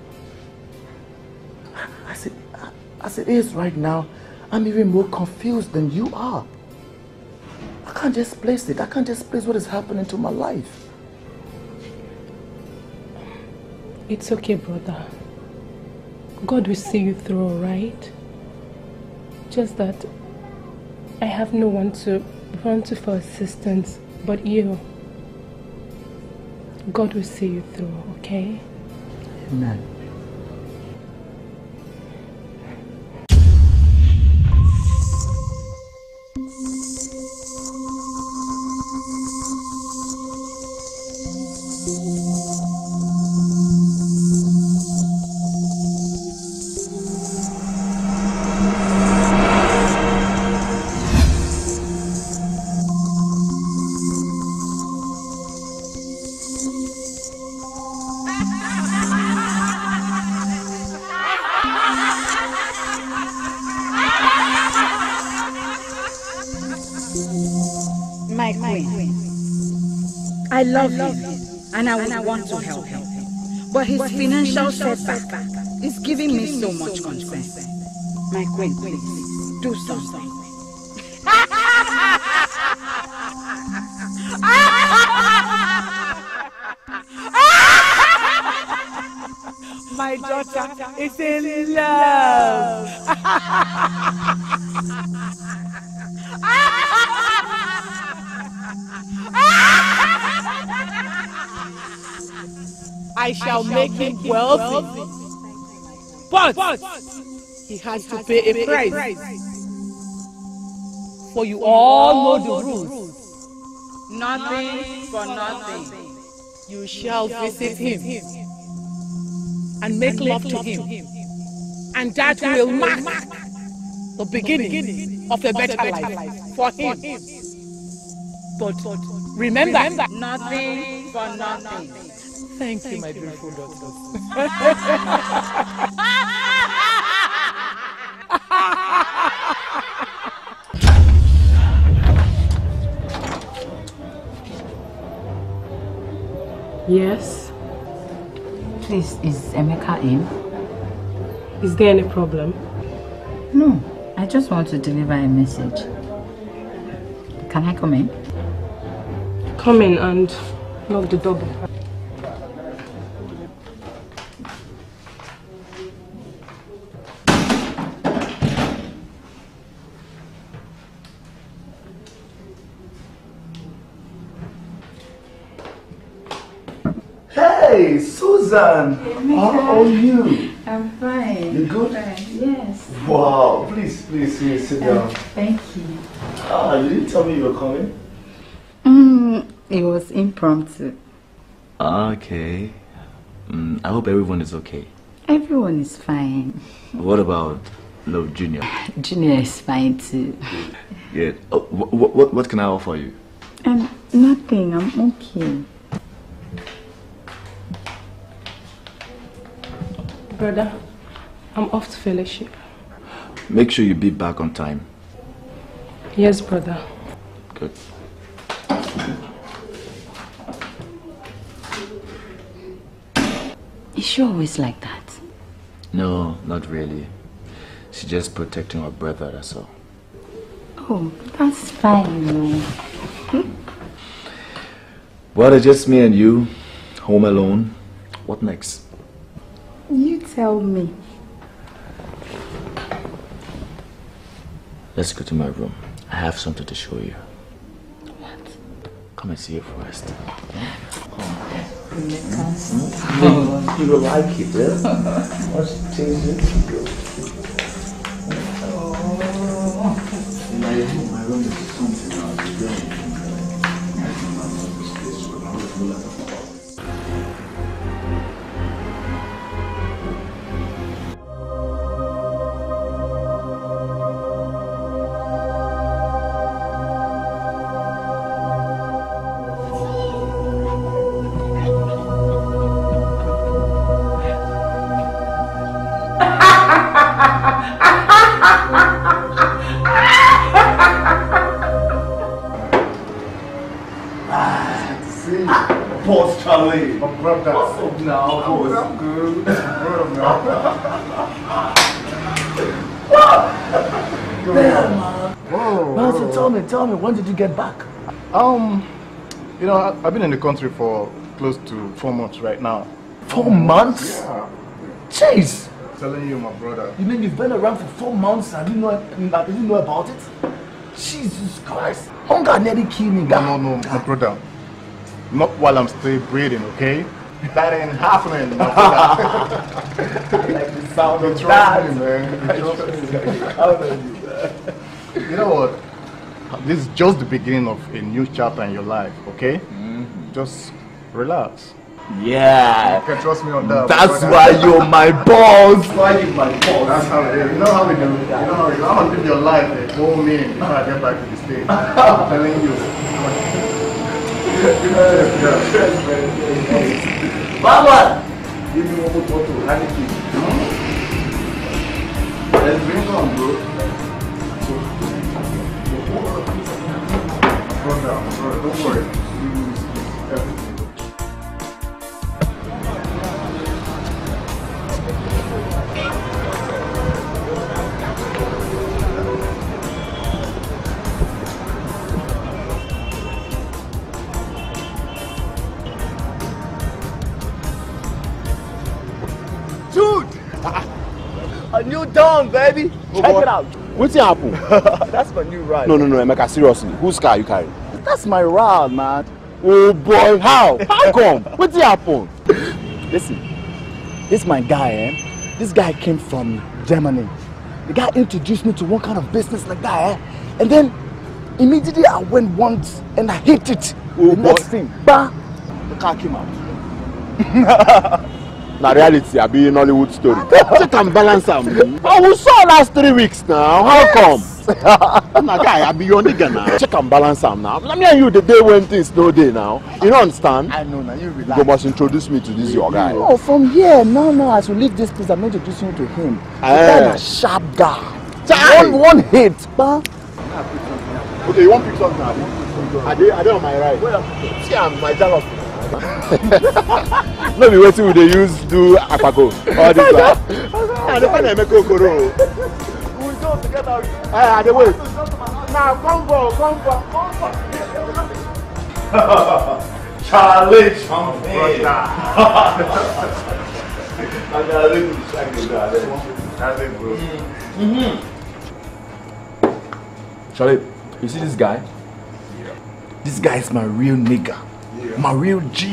As it is right now, I'm even more confused than you are. I can't just place it. I can't just place what is happening to my life. It's okay, brother. God will see you through, all right? Just that I have no one to run to for assistance but you. God will see you through, okay? Amen. I love him and I want to help him. But his financial setback is giving me so much concern. My queen, please, do something. My daughter is in love. I shall make him wealthy. But he has to pay a price. For you all know the rules. Nothing for nothing. You shall visit him. And make love to him. And that will mark the beginning of a better life for him. But remember, nothing for nothing. Thank you, my beautiful daughters. Yes? Please, is Emeka in? Is there any problem? No, I just want to deliver a message. Can I come in? Come in and lock the door. How are you? I'm fine. You good? Yes. Wow, please sit down. Thank you. You didn't tell me you were coming? It was impromptu. Okay. I hope everyone is okay. Everyone is fine. What about Love Junior? Junior is fine too. Yeah. Oh, what can I offer you? Nothing. I'm okay. Brother, I'm off to fellowship. Make sure you be back on time. Yes, brother. Good. Is she always like that? No, not really. She's just protecting her brother, that's all. Oh, that's fine. Well, it's just me and you, home alone. What next? You tell me. Let's go to my room. I have something to show you. What? Come and see it first. Oh. You will like it, eh? Watch it change it. When did you get back? You know, I've been in the country for close to 4 months right now. 4 months? Yeah. Jeez! I'm telling you, my brother. You mean you've been around for 4 months and I didn't know about it? Jesus Christ! Hunger nearly killed me. No, my brother. Not while I'm still breathing, okay? That ain't happening, my brother. Like the sound of that. Trust me, man. Trust me. You know what? This is just the beginning of a new chapter in your life, okay? Mm-hmm. Just relax. Yeah. You can trust me on that. That's why you're my boss. That's why you're my boss. That's how it is. You know how we do. You know how it is. I'm gonna live your life. Go me. I get back to the stage. I'm telling you. Baba, give me one bottle. Let's bring on, bro. Brother, don't worry. Dude! A new dawn, baby! Check it out! What's happened? That's my new ride. No, Emeka, seriously. Whose car you carrying? That's my ride, man. Oh boy, how? How come? What's happened? Listen, this my guy, eh? This guy came from Germany. The guy introduced me to one kind of business like that, eh? And then immediately I went once and I hit it. Oh, the next thing, bam, the car came out. Na reality, I be in Hollywood story. Check and balance am. But we saw last 3 weeks now. How come? Na guy, I be your nigga now. Check and balance am now. I mean, you the day when things no day now. You don't understand? I know now. You relax. You must introduce me to this your guy. Oh, from here, no. As we leave this place, I'm introducing you to him. He's a sharp guy. One hit, pa. Okay, you want pictures now? Are they on my right? Where? See, I'm my jealous. No be wetin we dey use do apago all this life. I dey find Emeka Okoro. We will go together. I dey wait. Now come go. Charlie, come here. I got a little shaky there. That's it, bro. Charlie, you see this guy? Yeah. This guy is my real nigga. Yeah. My real G.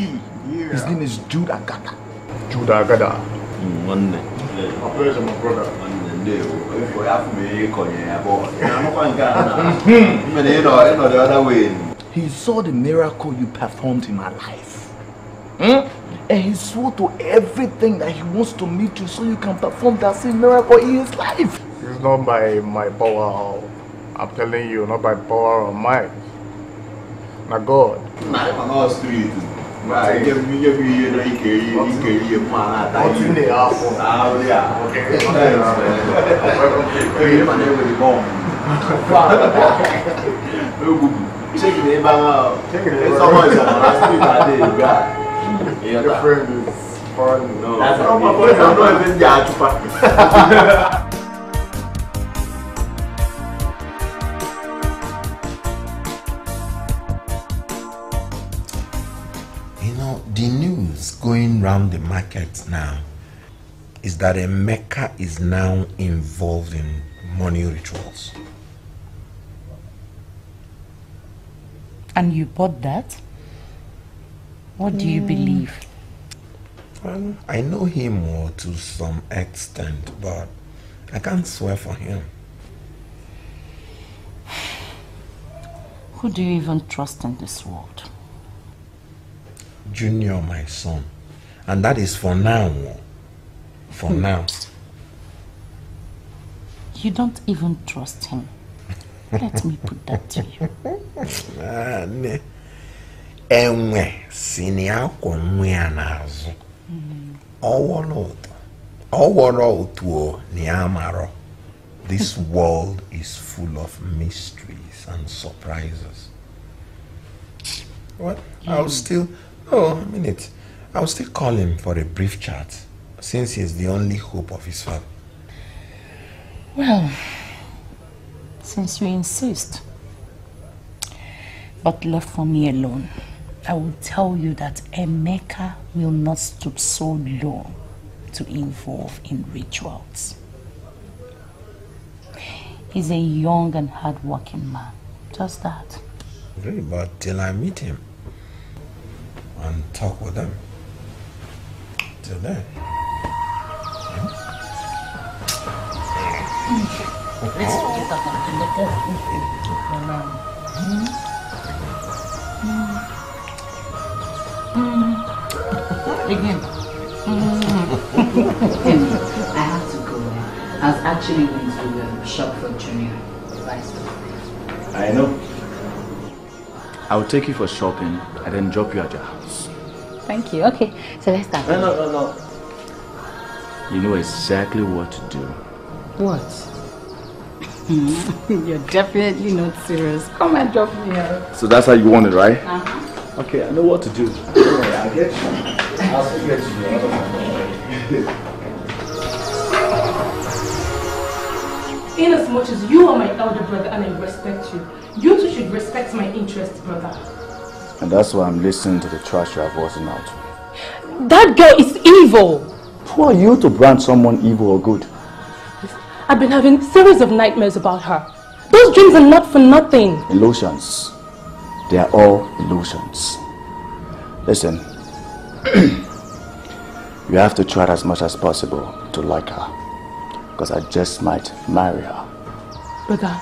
Yeah. His name is Jude Agada. Jude Agada. One day. My pleasure, my brother. One day. You have me, the other way. He saw the miracle you performed in my life. Hmm? And he swore to everything that he wants to meet you so you can perform that same miracle in his life. It's not by my power. I'm telling you, not by power or might. My God. Check the neighbor out. Check the neighbor out. Your friend is foreign. No. That's not my friend. I'm not even Yachupa. The news going round the market now is that Emeka is now involved in money rituals. And you bought that? What do you believe? Well, I know him to some extent, but I can't swear for him. Who do you even trust in this world? Junior, my son, and that is for now. For now. You don't even trust him. Let me put that to you. This world is full of mysteries and surprises. What? I'll still... Oh, a minute. I'll still call him for a brief chat, since he's the only hope of his father. Well, since you insist, but left for me alone, I will tell you that Emeka will not stoop so low to involve in rituals. He's a young and hard-working man, just that. Really, but till I meet him, and talk with them. Till then. Again. I have to go. I was actually going to the shop for Junior. I know. I'll take you for shopping and then drop you at your house. Thank you. Okay, so let's start. No. You know exactly what to do. What? You're definitely not serious. Come and drop me out. So that's how you want it, right? Uh-huh. Okay, I know what to do. I'll get you. I'll figure it out. In as much as you are my elder brother and I respect you, you two should respect my interest, brother. And that's why I'm listening to the trash you are voicing out. That girl is evil! Who are you to brand someone evil or good? I've been having a series of nightmares about her. Those dreams are not for nothing. Illusions. They are all illusions. Listen. You have to try as much as possible to like her. Because I just might marry her. Brother,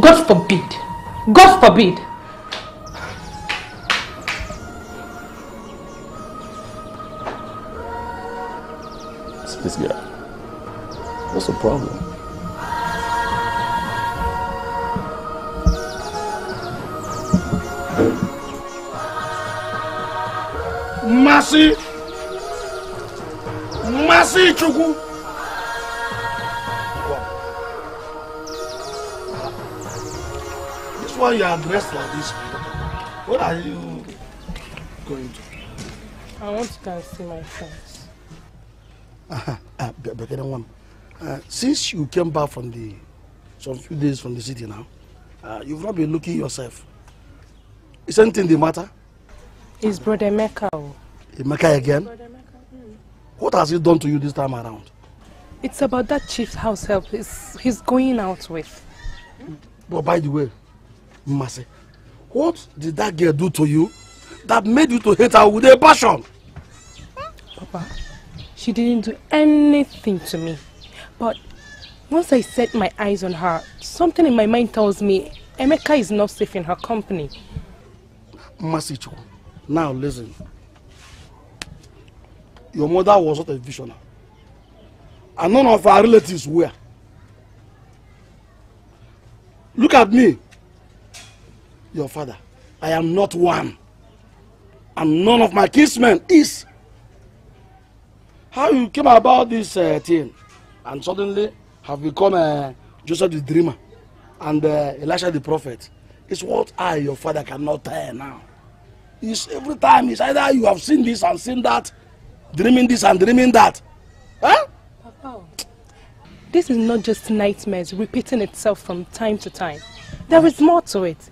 God forbid. God forbid. This girl. What's the problem? Masi! Masi Chukwu! This one you are dressed like this. What are you going to do? I want to go and see my friends. Since you came back from some few days from the city now, you've not been looking yourself. Is anything the matter? It's Brother Emeka. Emeka again? What has he done to you this time around? It's about that chief's house help he's going out with. But by the way, Masi, what did that girl do to you that made you to hate her with a passion? Papa. She didn't do anything to me, but once I set my eyes on her, something in my mind tells me Emeka is not safe in her company. Masicho, now listen. Your mother was not a visionary, and none of our relatives were. Look at me, your father. I am not one, and none of my kinsmen is. How you came about this thing and suddenly have become Joseph the dreamer and Elisha the prophet. It's what I, your father, cannot tell now. It's every time, it's either you have seen this and seen that, dreaming this and dreaming that. Huh? Papa, this is not just nightmares repeating itself from time to time. There is more to it.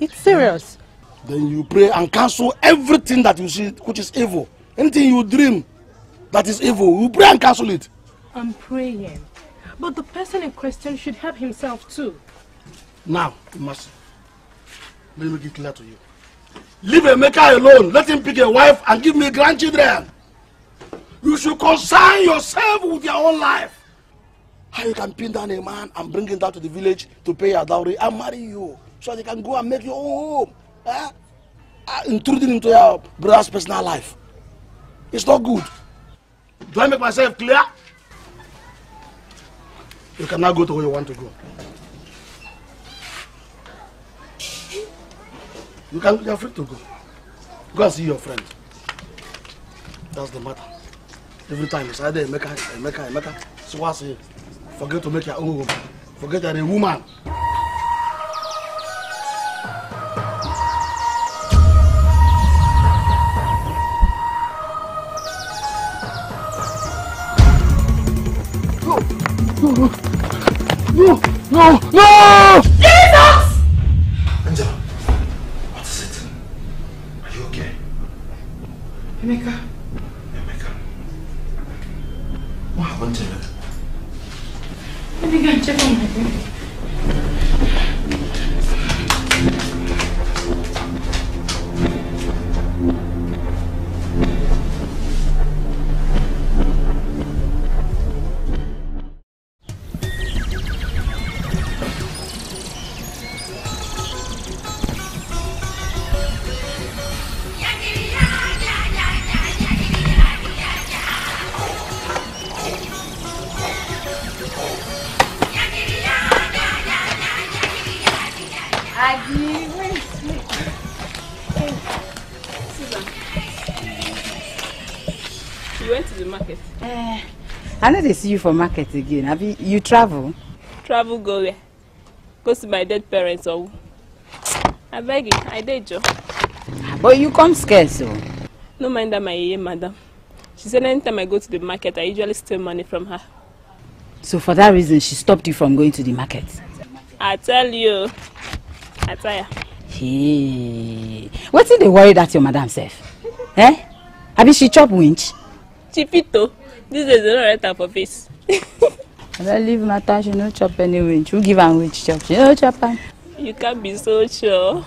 It's serious. Then you pray and cancel everything that you see which is evil. Anything you dream that is evil, you pray and cancel it. I'm praying. But the person in question should help himself too. Now, Masi, let me make it clear to you. Leave Emeka alone. Let him pick a wife and give me grandchildren. You should concern yourself with your own life. How you can pin down a man and bring him down to the village to pay your dowry and marry you so they can go and make your own home. Eh? Intruding into your brother's personal life. It's not good. Do I make myself clear? You can now go to where you want to go. You can, you're free to go. Go and see your friend. That's the matter. Every time it's either Emeka. So what's it? Forget to make your own woman. Forget you're a woman. No! Jesus! Angela, what is it? Are you okay? Emeka. What happened to you? Let me go and check on my baby. I know they see you for market again. Have you travel? Travel go where? Go see my dead parents or? I beg you, I did you. But you come scarce, so. No mind that my yeye, madam. She said anytime I go to the market, I usually steal money from her. So for that reason, she stopped you from going to the market? I tell you. I tell her. Hey. What's in the worry that your madam self? Eh? Have she chop winch? Chipito. This is the right type of face. I leave matter, she no chop any winch. Who give her winch chop? She no chop her. You can't be so sure.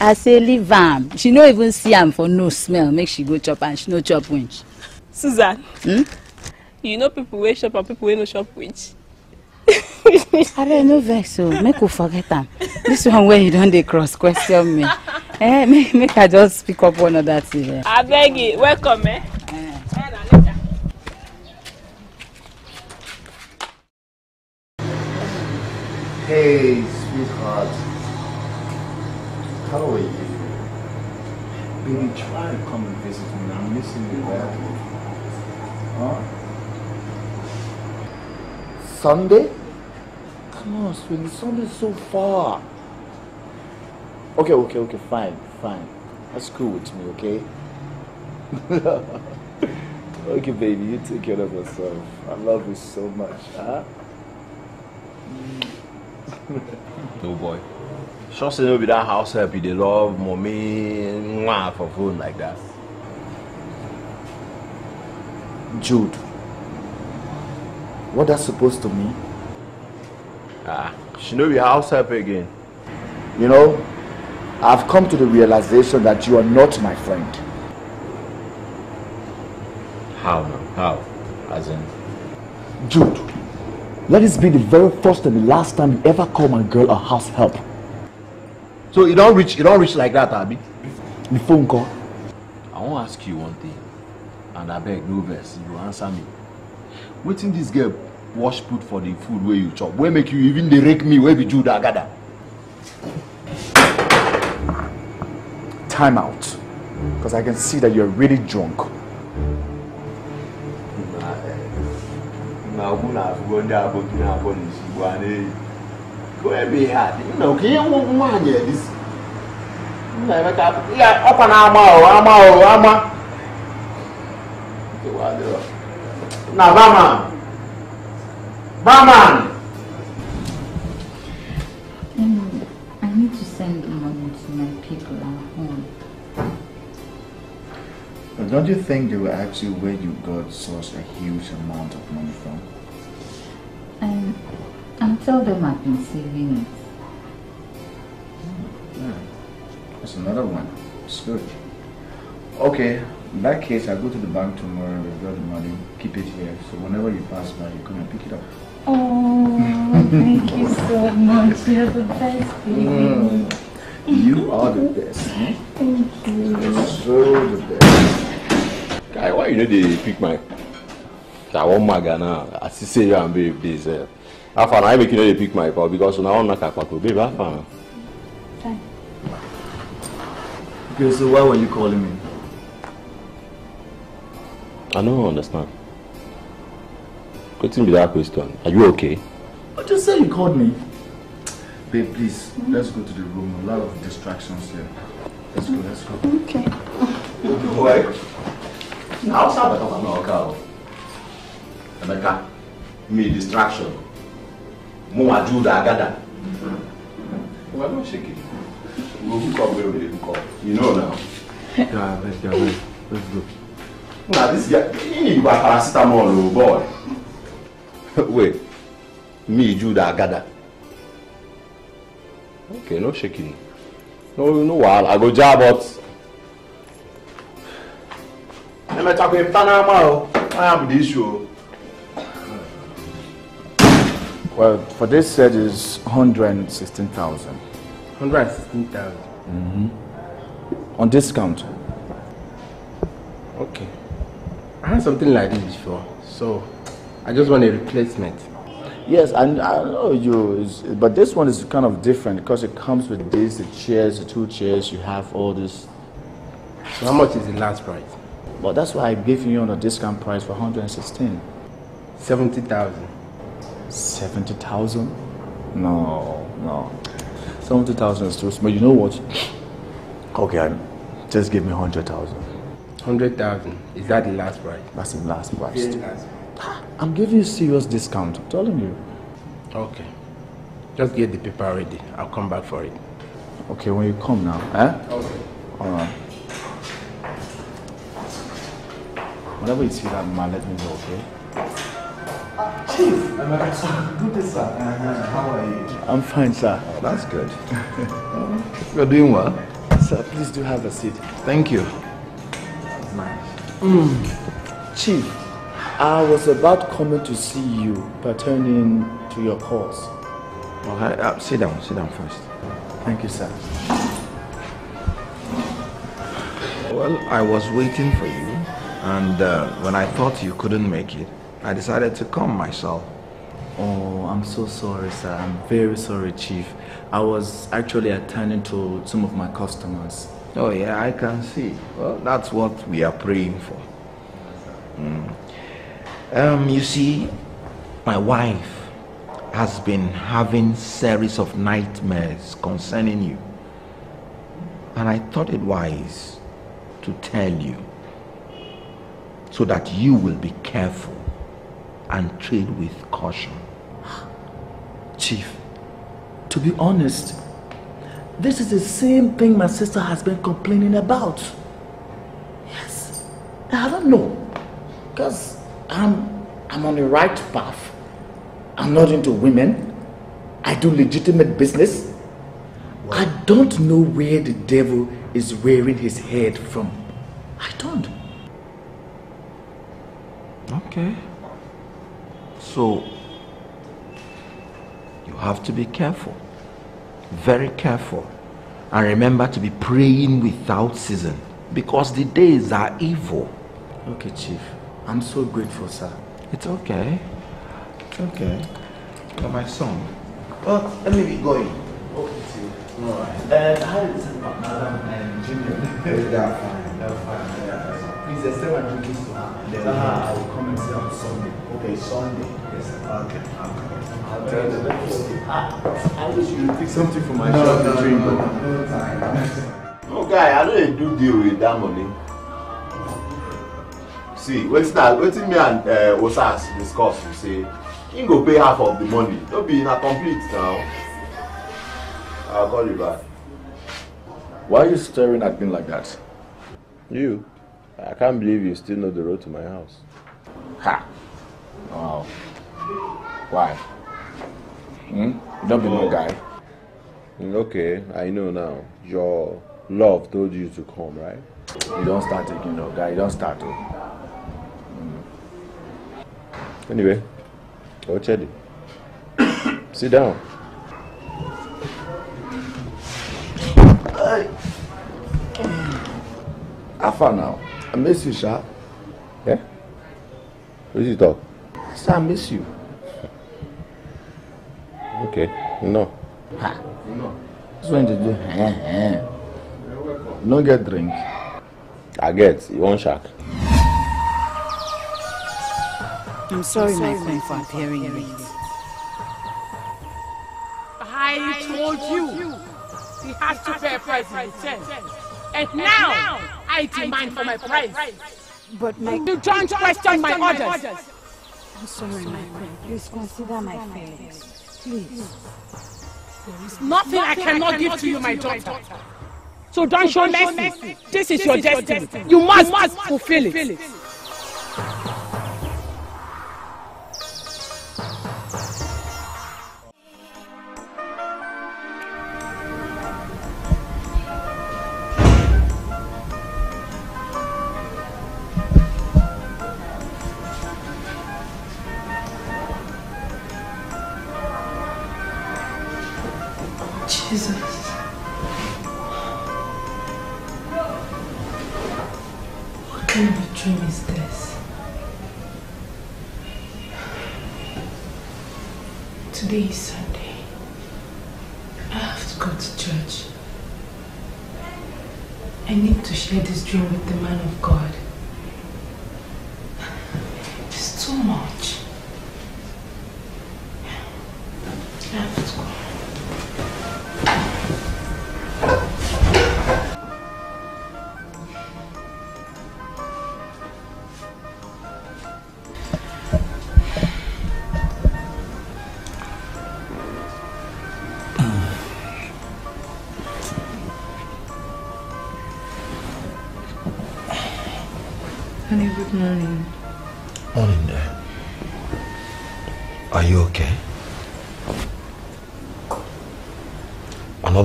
I say leave am. She no even see am for no smell. Make she go chop and she no chop winch. Suzanne, you know people wey shop and people wey no shop winch. I don't know vex so. Make we forget am. This one where you don dey cross question me. Eh, make I just pick up one other thing. I beg you, welcome, eh? Hey, sweetheart. How are you? Baby, try to come and visit me. I'm missing you badly. Huh? Sunday? Come on, sweetie. Sunday's so far. Okay. Fine. That's cool with me, okay? Okay, baby. You take care of yourself. I love you so much. Huh? No boy. Sure say no be that house help you dey love mommy for phone like that. Jude, what that's supposed to mean? She no be house help again. You know, I've come to the realization that you are not my friend. How now? How? As in? Jude, let this be the very first and the last time you ever call my girl a house help. So it don't reach like that, Abby. The phone call. I won't ask you one thing, and I beg no verse. You answer me. Waiting this girl wash put for the food where you chop. Where make you even dey rake me? Where be Jude Agada? Time out, because I can see that you're really drunk. Where be happy? No, can't walk one yet. Yeah, up an hour. Now, Baman! I need to send money to my people at home. But don't you think they will ask you where you got such a huge amount of money from? I'll tell them I've been saving it. Yeah. That's another one. It's good. Okay. In that case, I'll go to the bank tomorrow, we've got the money, keep it here, so whenever you pass by, you come and pick it up. Oh, thank you so much, you're the best, baby. You are the best. Thank you. You're so the best. Guy, why you know they pick my... I want my Ghana, I say you and babe, they say. Half an hour, I make you know they pick my power, because now I'm not a pack, babe, half an hour. Fine. Okay, so why were you calling me? I don't understand. Continue with that question. Are you okay? I just said you called me. Babe, please, let's go to the room. A lot of distractions here. Let's go, let's go. Okay. Wait. Now, Sabaka, me distraction. More Jude Agada. Why not shake it? We'll come where we didn't call. You know now. Yeah, let's go. Nah, this guy, you need to buy paracetamol, oh boy. Wait, me, Jude Agada. Okay, no shaking. No, while I go jab out. I'm not talking Panama. I am the issue. Well, for this set is 116,000. 116,000. On discount. Okay. I had something like this before, so I just want a replacement. Yes, and I know you, but this one is kind of different because it comes with this, the chairs, the two chairs, you have all this. So how much is the last price? Well, that's why I gave you on a discount price for 116. 70,000. 70,000? No. 70,000 is too small. You know what? Okay, just give me 100,000. 100,000. Is that the last price? That's the last price. The last price. I'm giving you a serious discount. I'm telling you. Okay. Just get the paper ready. I'll come back for it. Okay, when you come now, eh? Okay. All right. Whenever you see that man, let me know, okay? Chief! Good day, sir. How are you? I'm fine, sir. Oh, that's good. You're doing well. Sir, please do have a seat. Thank you. Chief, I was about coming to see you pertaining to your cause. Okay, sit down first. Thank you, sir. Well, I was waiting for you, and when I thought you couldn't make it, I decided to come myself. Oh, I'm so sorry, sir. I'm very sorry, Chief. I was actually attending to some of my customers. Oh yeah, I can see. Well, that's what we are praying for. You see, my wife has been having series of nightmares concerning you. And I thought it wise to tell you so that you will be careful and trade with caution. Chief, to be honest, this is the same thing my sister has been complaining about. Yes. I don't know. Because I'm on the right path. I'm not into women. I do legitimate business. What? I don't know where the devil is wearing his head from. I don't. Okay. So, you have to be careful. Very careful, and remember to be praying without season, because the days are evil. Okay, Chief. I'm so grateful, sir. It's okay. It's okay. You're my son. Well, let me be going. Okay, Chief. All right. How is it about Madam and Junior? They're fine. They're fine. Please step and drink this one. Then I will come and see on Sunday. Okay, Sunday. Yes, sir. Okay. I'll tell you. I wish you would take something from my shop to drink. No time. Okay, I know you do deal with that money. See, waiting me and Osas discuss, you say, you go pay half of the money. Don't be incomplete now. I'll call you back. Why are you staring at me like that? You? I can't believe you still know the road to my house. Ha! Wow. Why? Don't be no guy. Okay, I know now. Your love told you to come, right? You don't start taking no guy. You don't start. Anyway, go Chedi. Sit down. Alpha now. I miss you, Sha. Yeah? What did you talk? I said I miss you. Okay. No. Ha. No. That's when you do. You don't get drink. I get. You won't shark. I'm sorry, my friend, for appearing late. I told you. We have to pay a price in the and now. I demand for my price. But my... You don't question my orders. I'm sorry, my friend. Please consider my feelings. Please. There is nothing I cannot give to you, my daughter. So don't show mercy. This is your destiny. You must fulfill it. Today is Sunday. I have to go to church. I need to share this dream with the man of God. It's too much. I have to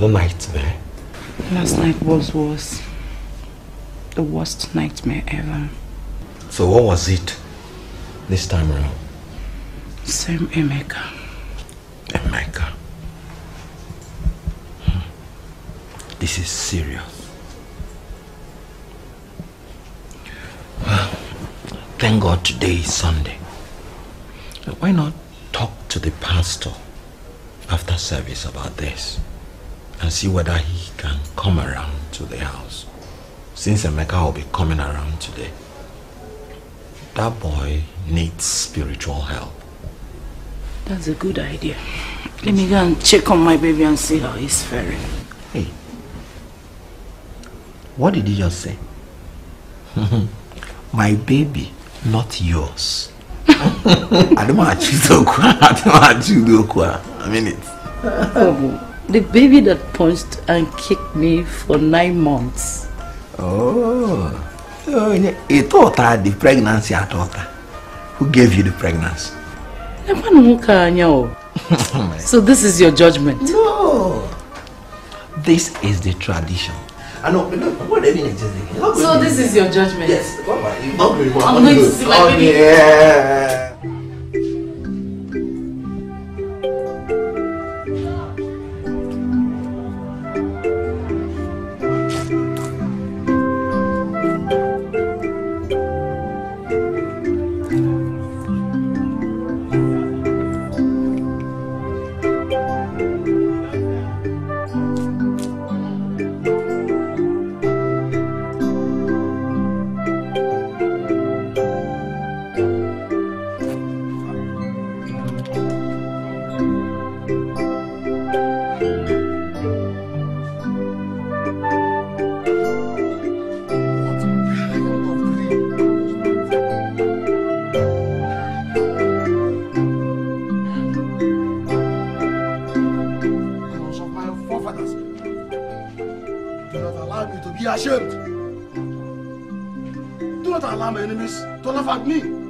nightmare. Last night was worse. The worst nightmare ever. So what was it this time around? Same Emeka. Emeka. This is serious. Well, thank God today is Sunday. Why not talk to the pastor after service about this? And see whether he can come around to the house. Since Emeka will be coming around today, that boy needs spiritual help. That's a good idea. Let me go and check on my baby and see how he's faring. Hey, what did he just say? My baby, not yours. I mean it. The baby that punched and kicked me for 9 months. Oh, a daughter, the pregnancy daughter. Who gave you the pregnancy? So this is your judgment? No. This is the tradition. I know. So this is your judgment? Yes. I'm going to see my baby. Yeah. allow me to be ashamed. Do not allow my enemies to laugh at me.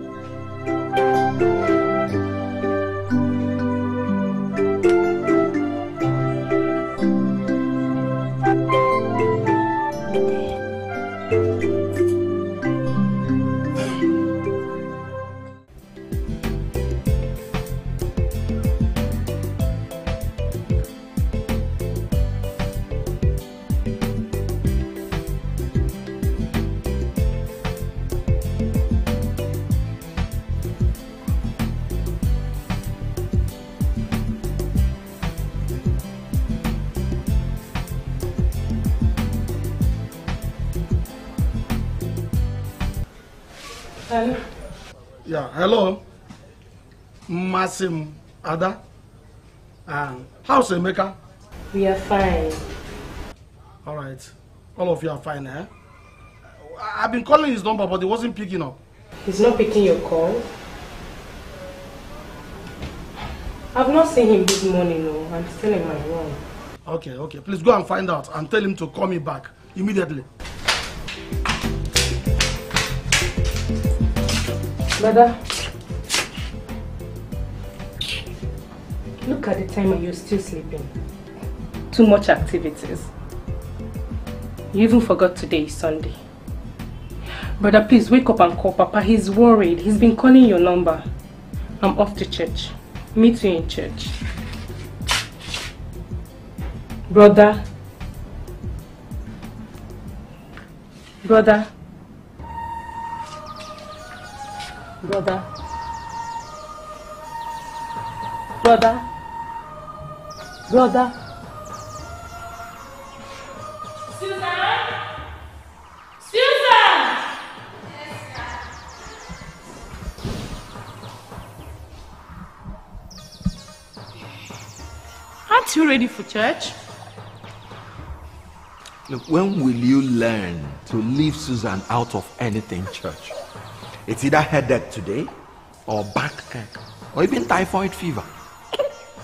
Hello, Masi Ada. How's Emeka? We are fine. All right, all of you are fine, eh? I've been calling his number, but he wasn't picking up. He's not picking your call? I've not seen him this morning, no. I'm still in my room. Okay. Please go and find out and tell him to call me back immediately. Brother, look at the time and you're still sleeping. Too much activities. You even forgot today is Sunday. Brother, please wake up and call Papa. He's worried. He's been calling your number. I'm off to church. Meet you in church. Brother. Suzanne! Yes, sir. Aren't you ready for church? Look, when will you learn to leave Suzanne out of anything church? It's either headache today, or backache, or even typhoid fever.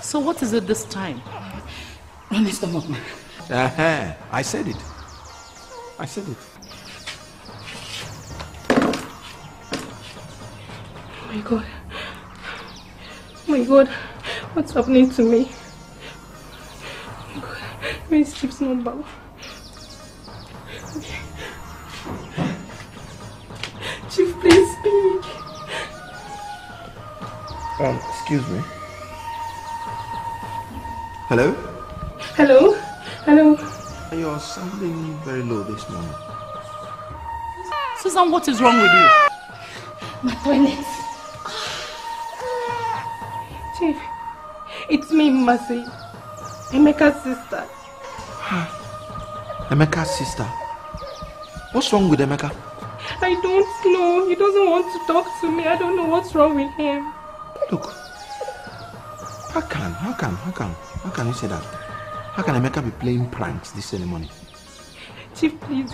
So what is it this time? Honest of me. I said it. Oh my God. What's happening to me? Oh my God. My sleep's not bad. Okay. Chief, please speak. Excuse me. Hello? You're sounding very low this morning. Suzanne, what is wrong with you? My toilet. Chief, it's me, Masi. Emeka's sister. Emeka's sister? What's wrong with Emeka? I don't know. He doesn't want to talk to me. I don't know what's wrong with him. Look. How can you say that? How can Emeka be playing pranks this ceremony? Chief, please.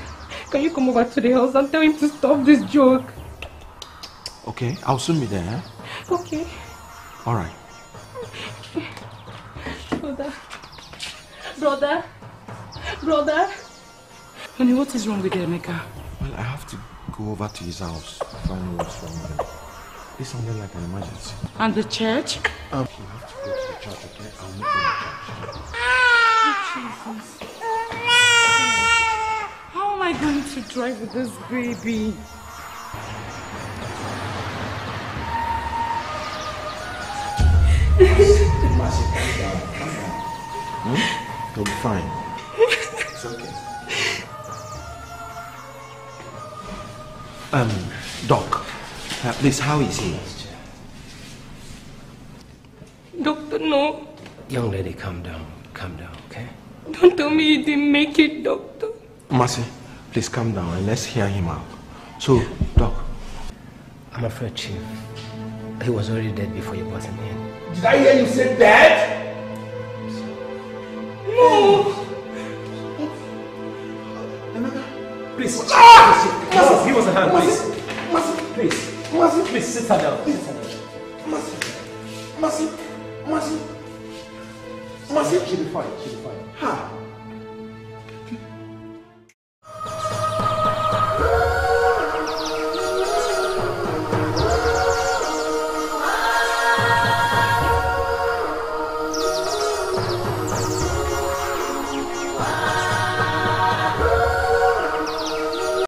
Can you come over to the house and tell him to stop this joke? Okay. I'll soon be there. Eh? Okay. All right. Brother. Honey, what is wrong with Emeka? Well, I have to go over to his house to find what's wrong with him. This sounded like an emergency. And the church? You have to go to the church, okay? I'll meet you in the church. Oh, Jesus. How am I going to drive with this baby? You'll be fine. It's okay. Doc, please, how is he? Doctor, no. Young lady, calm down, okay? Don't tell me you didn't make it, Doctor. Masi, please calm down and let's hear him out. So, Doc. I'm afraid, Chief, he was already dead before you brought him in. Did I hear you say dead? No! Please. Ah! Masi, give us a hand, please. Masi, please, sit her down. Masi, she'll be fine. Ha!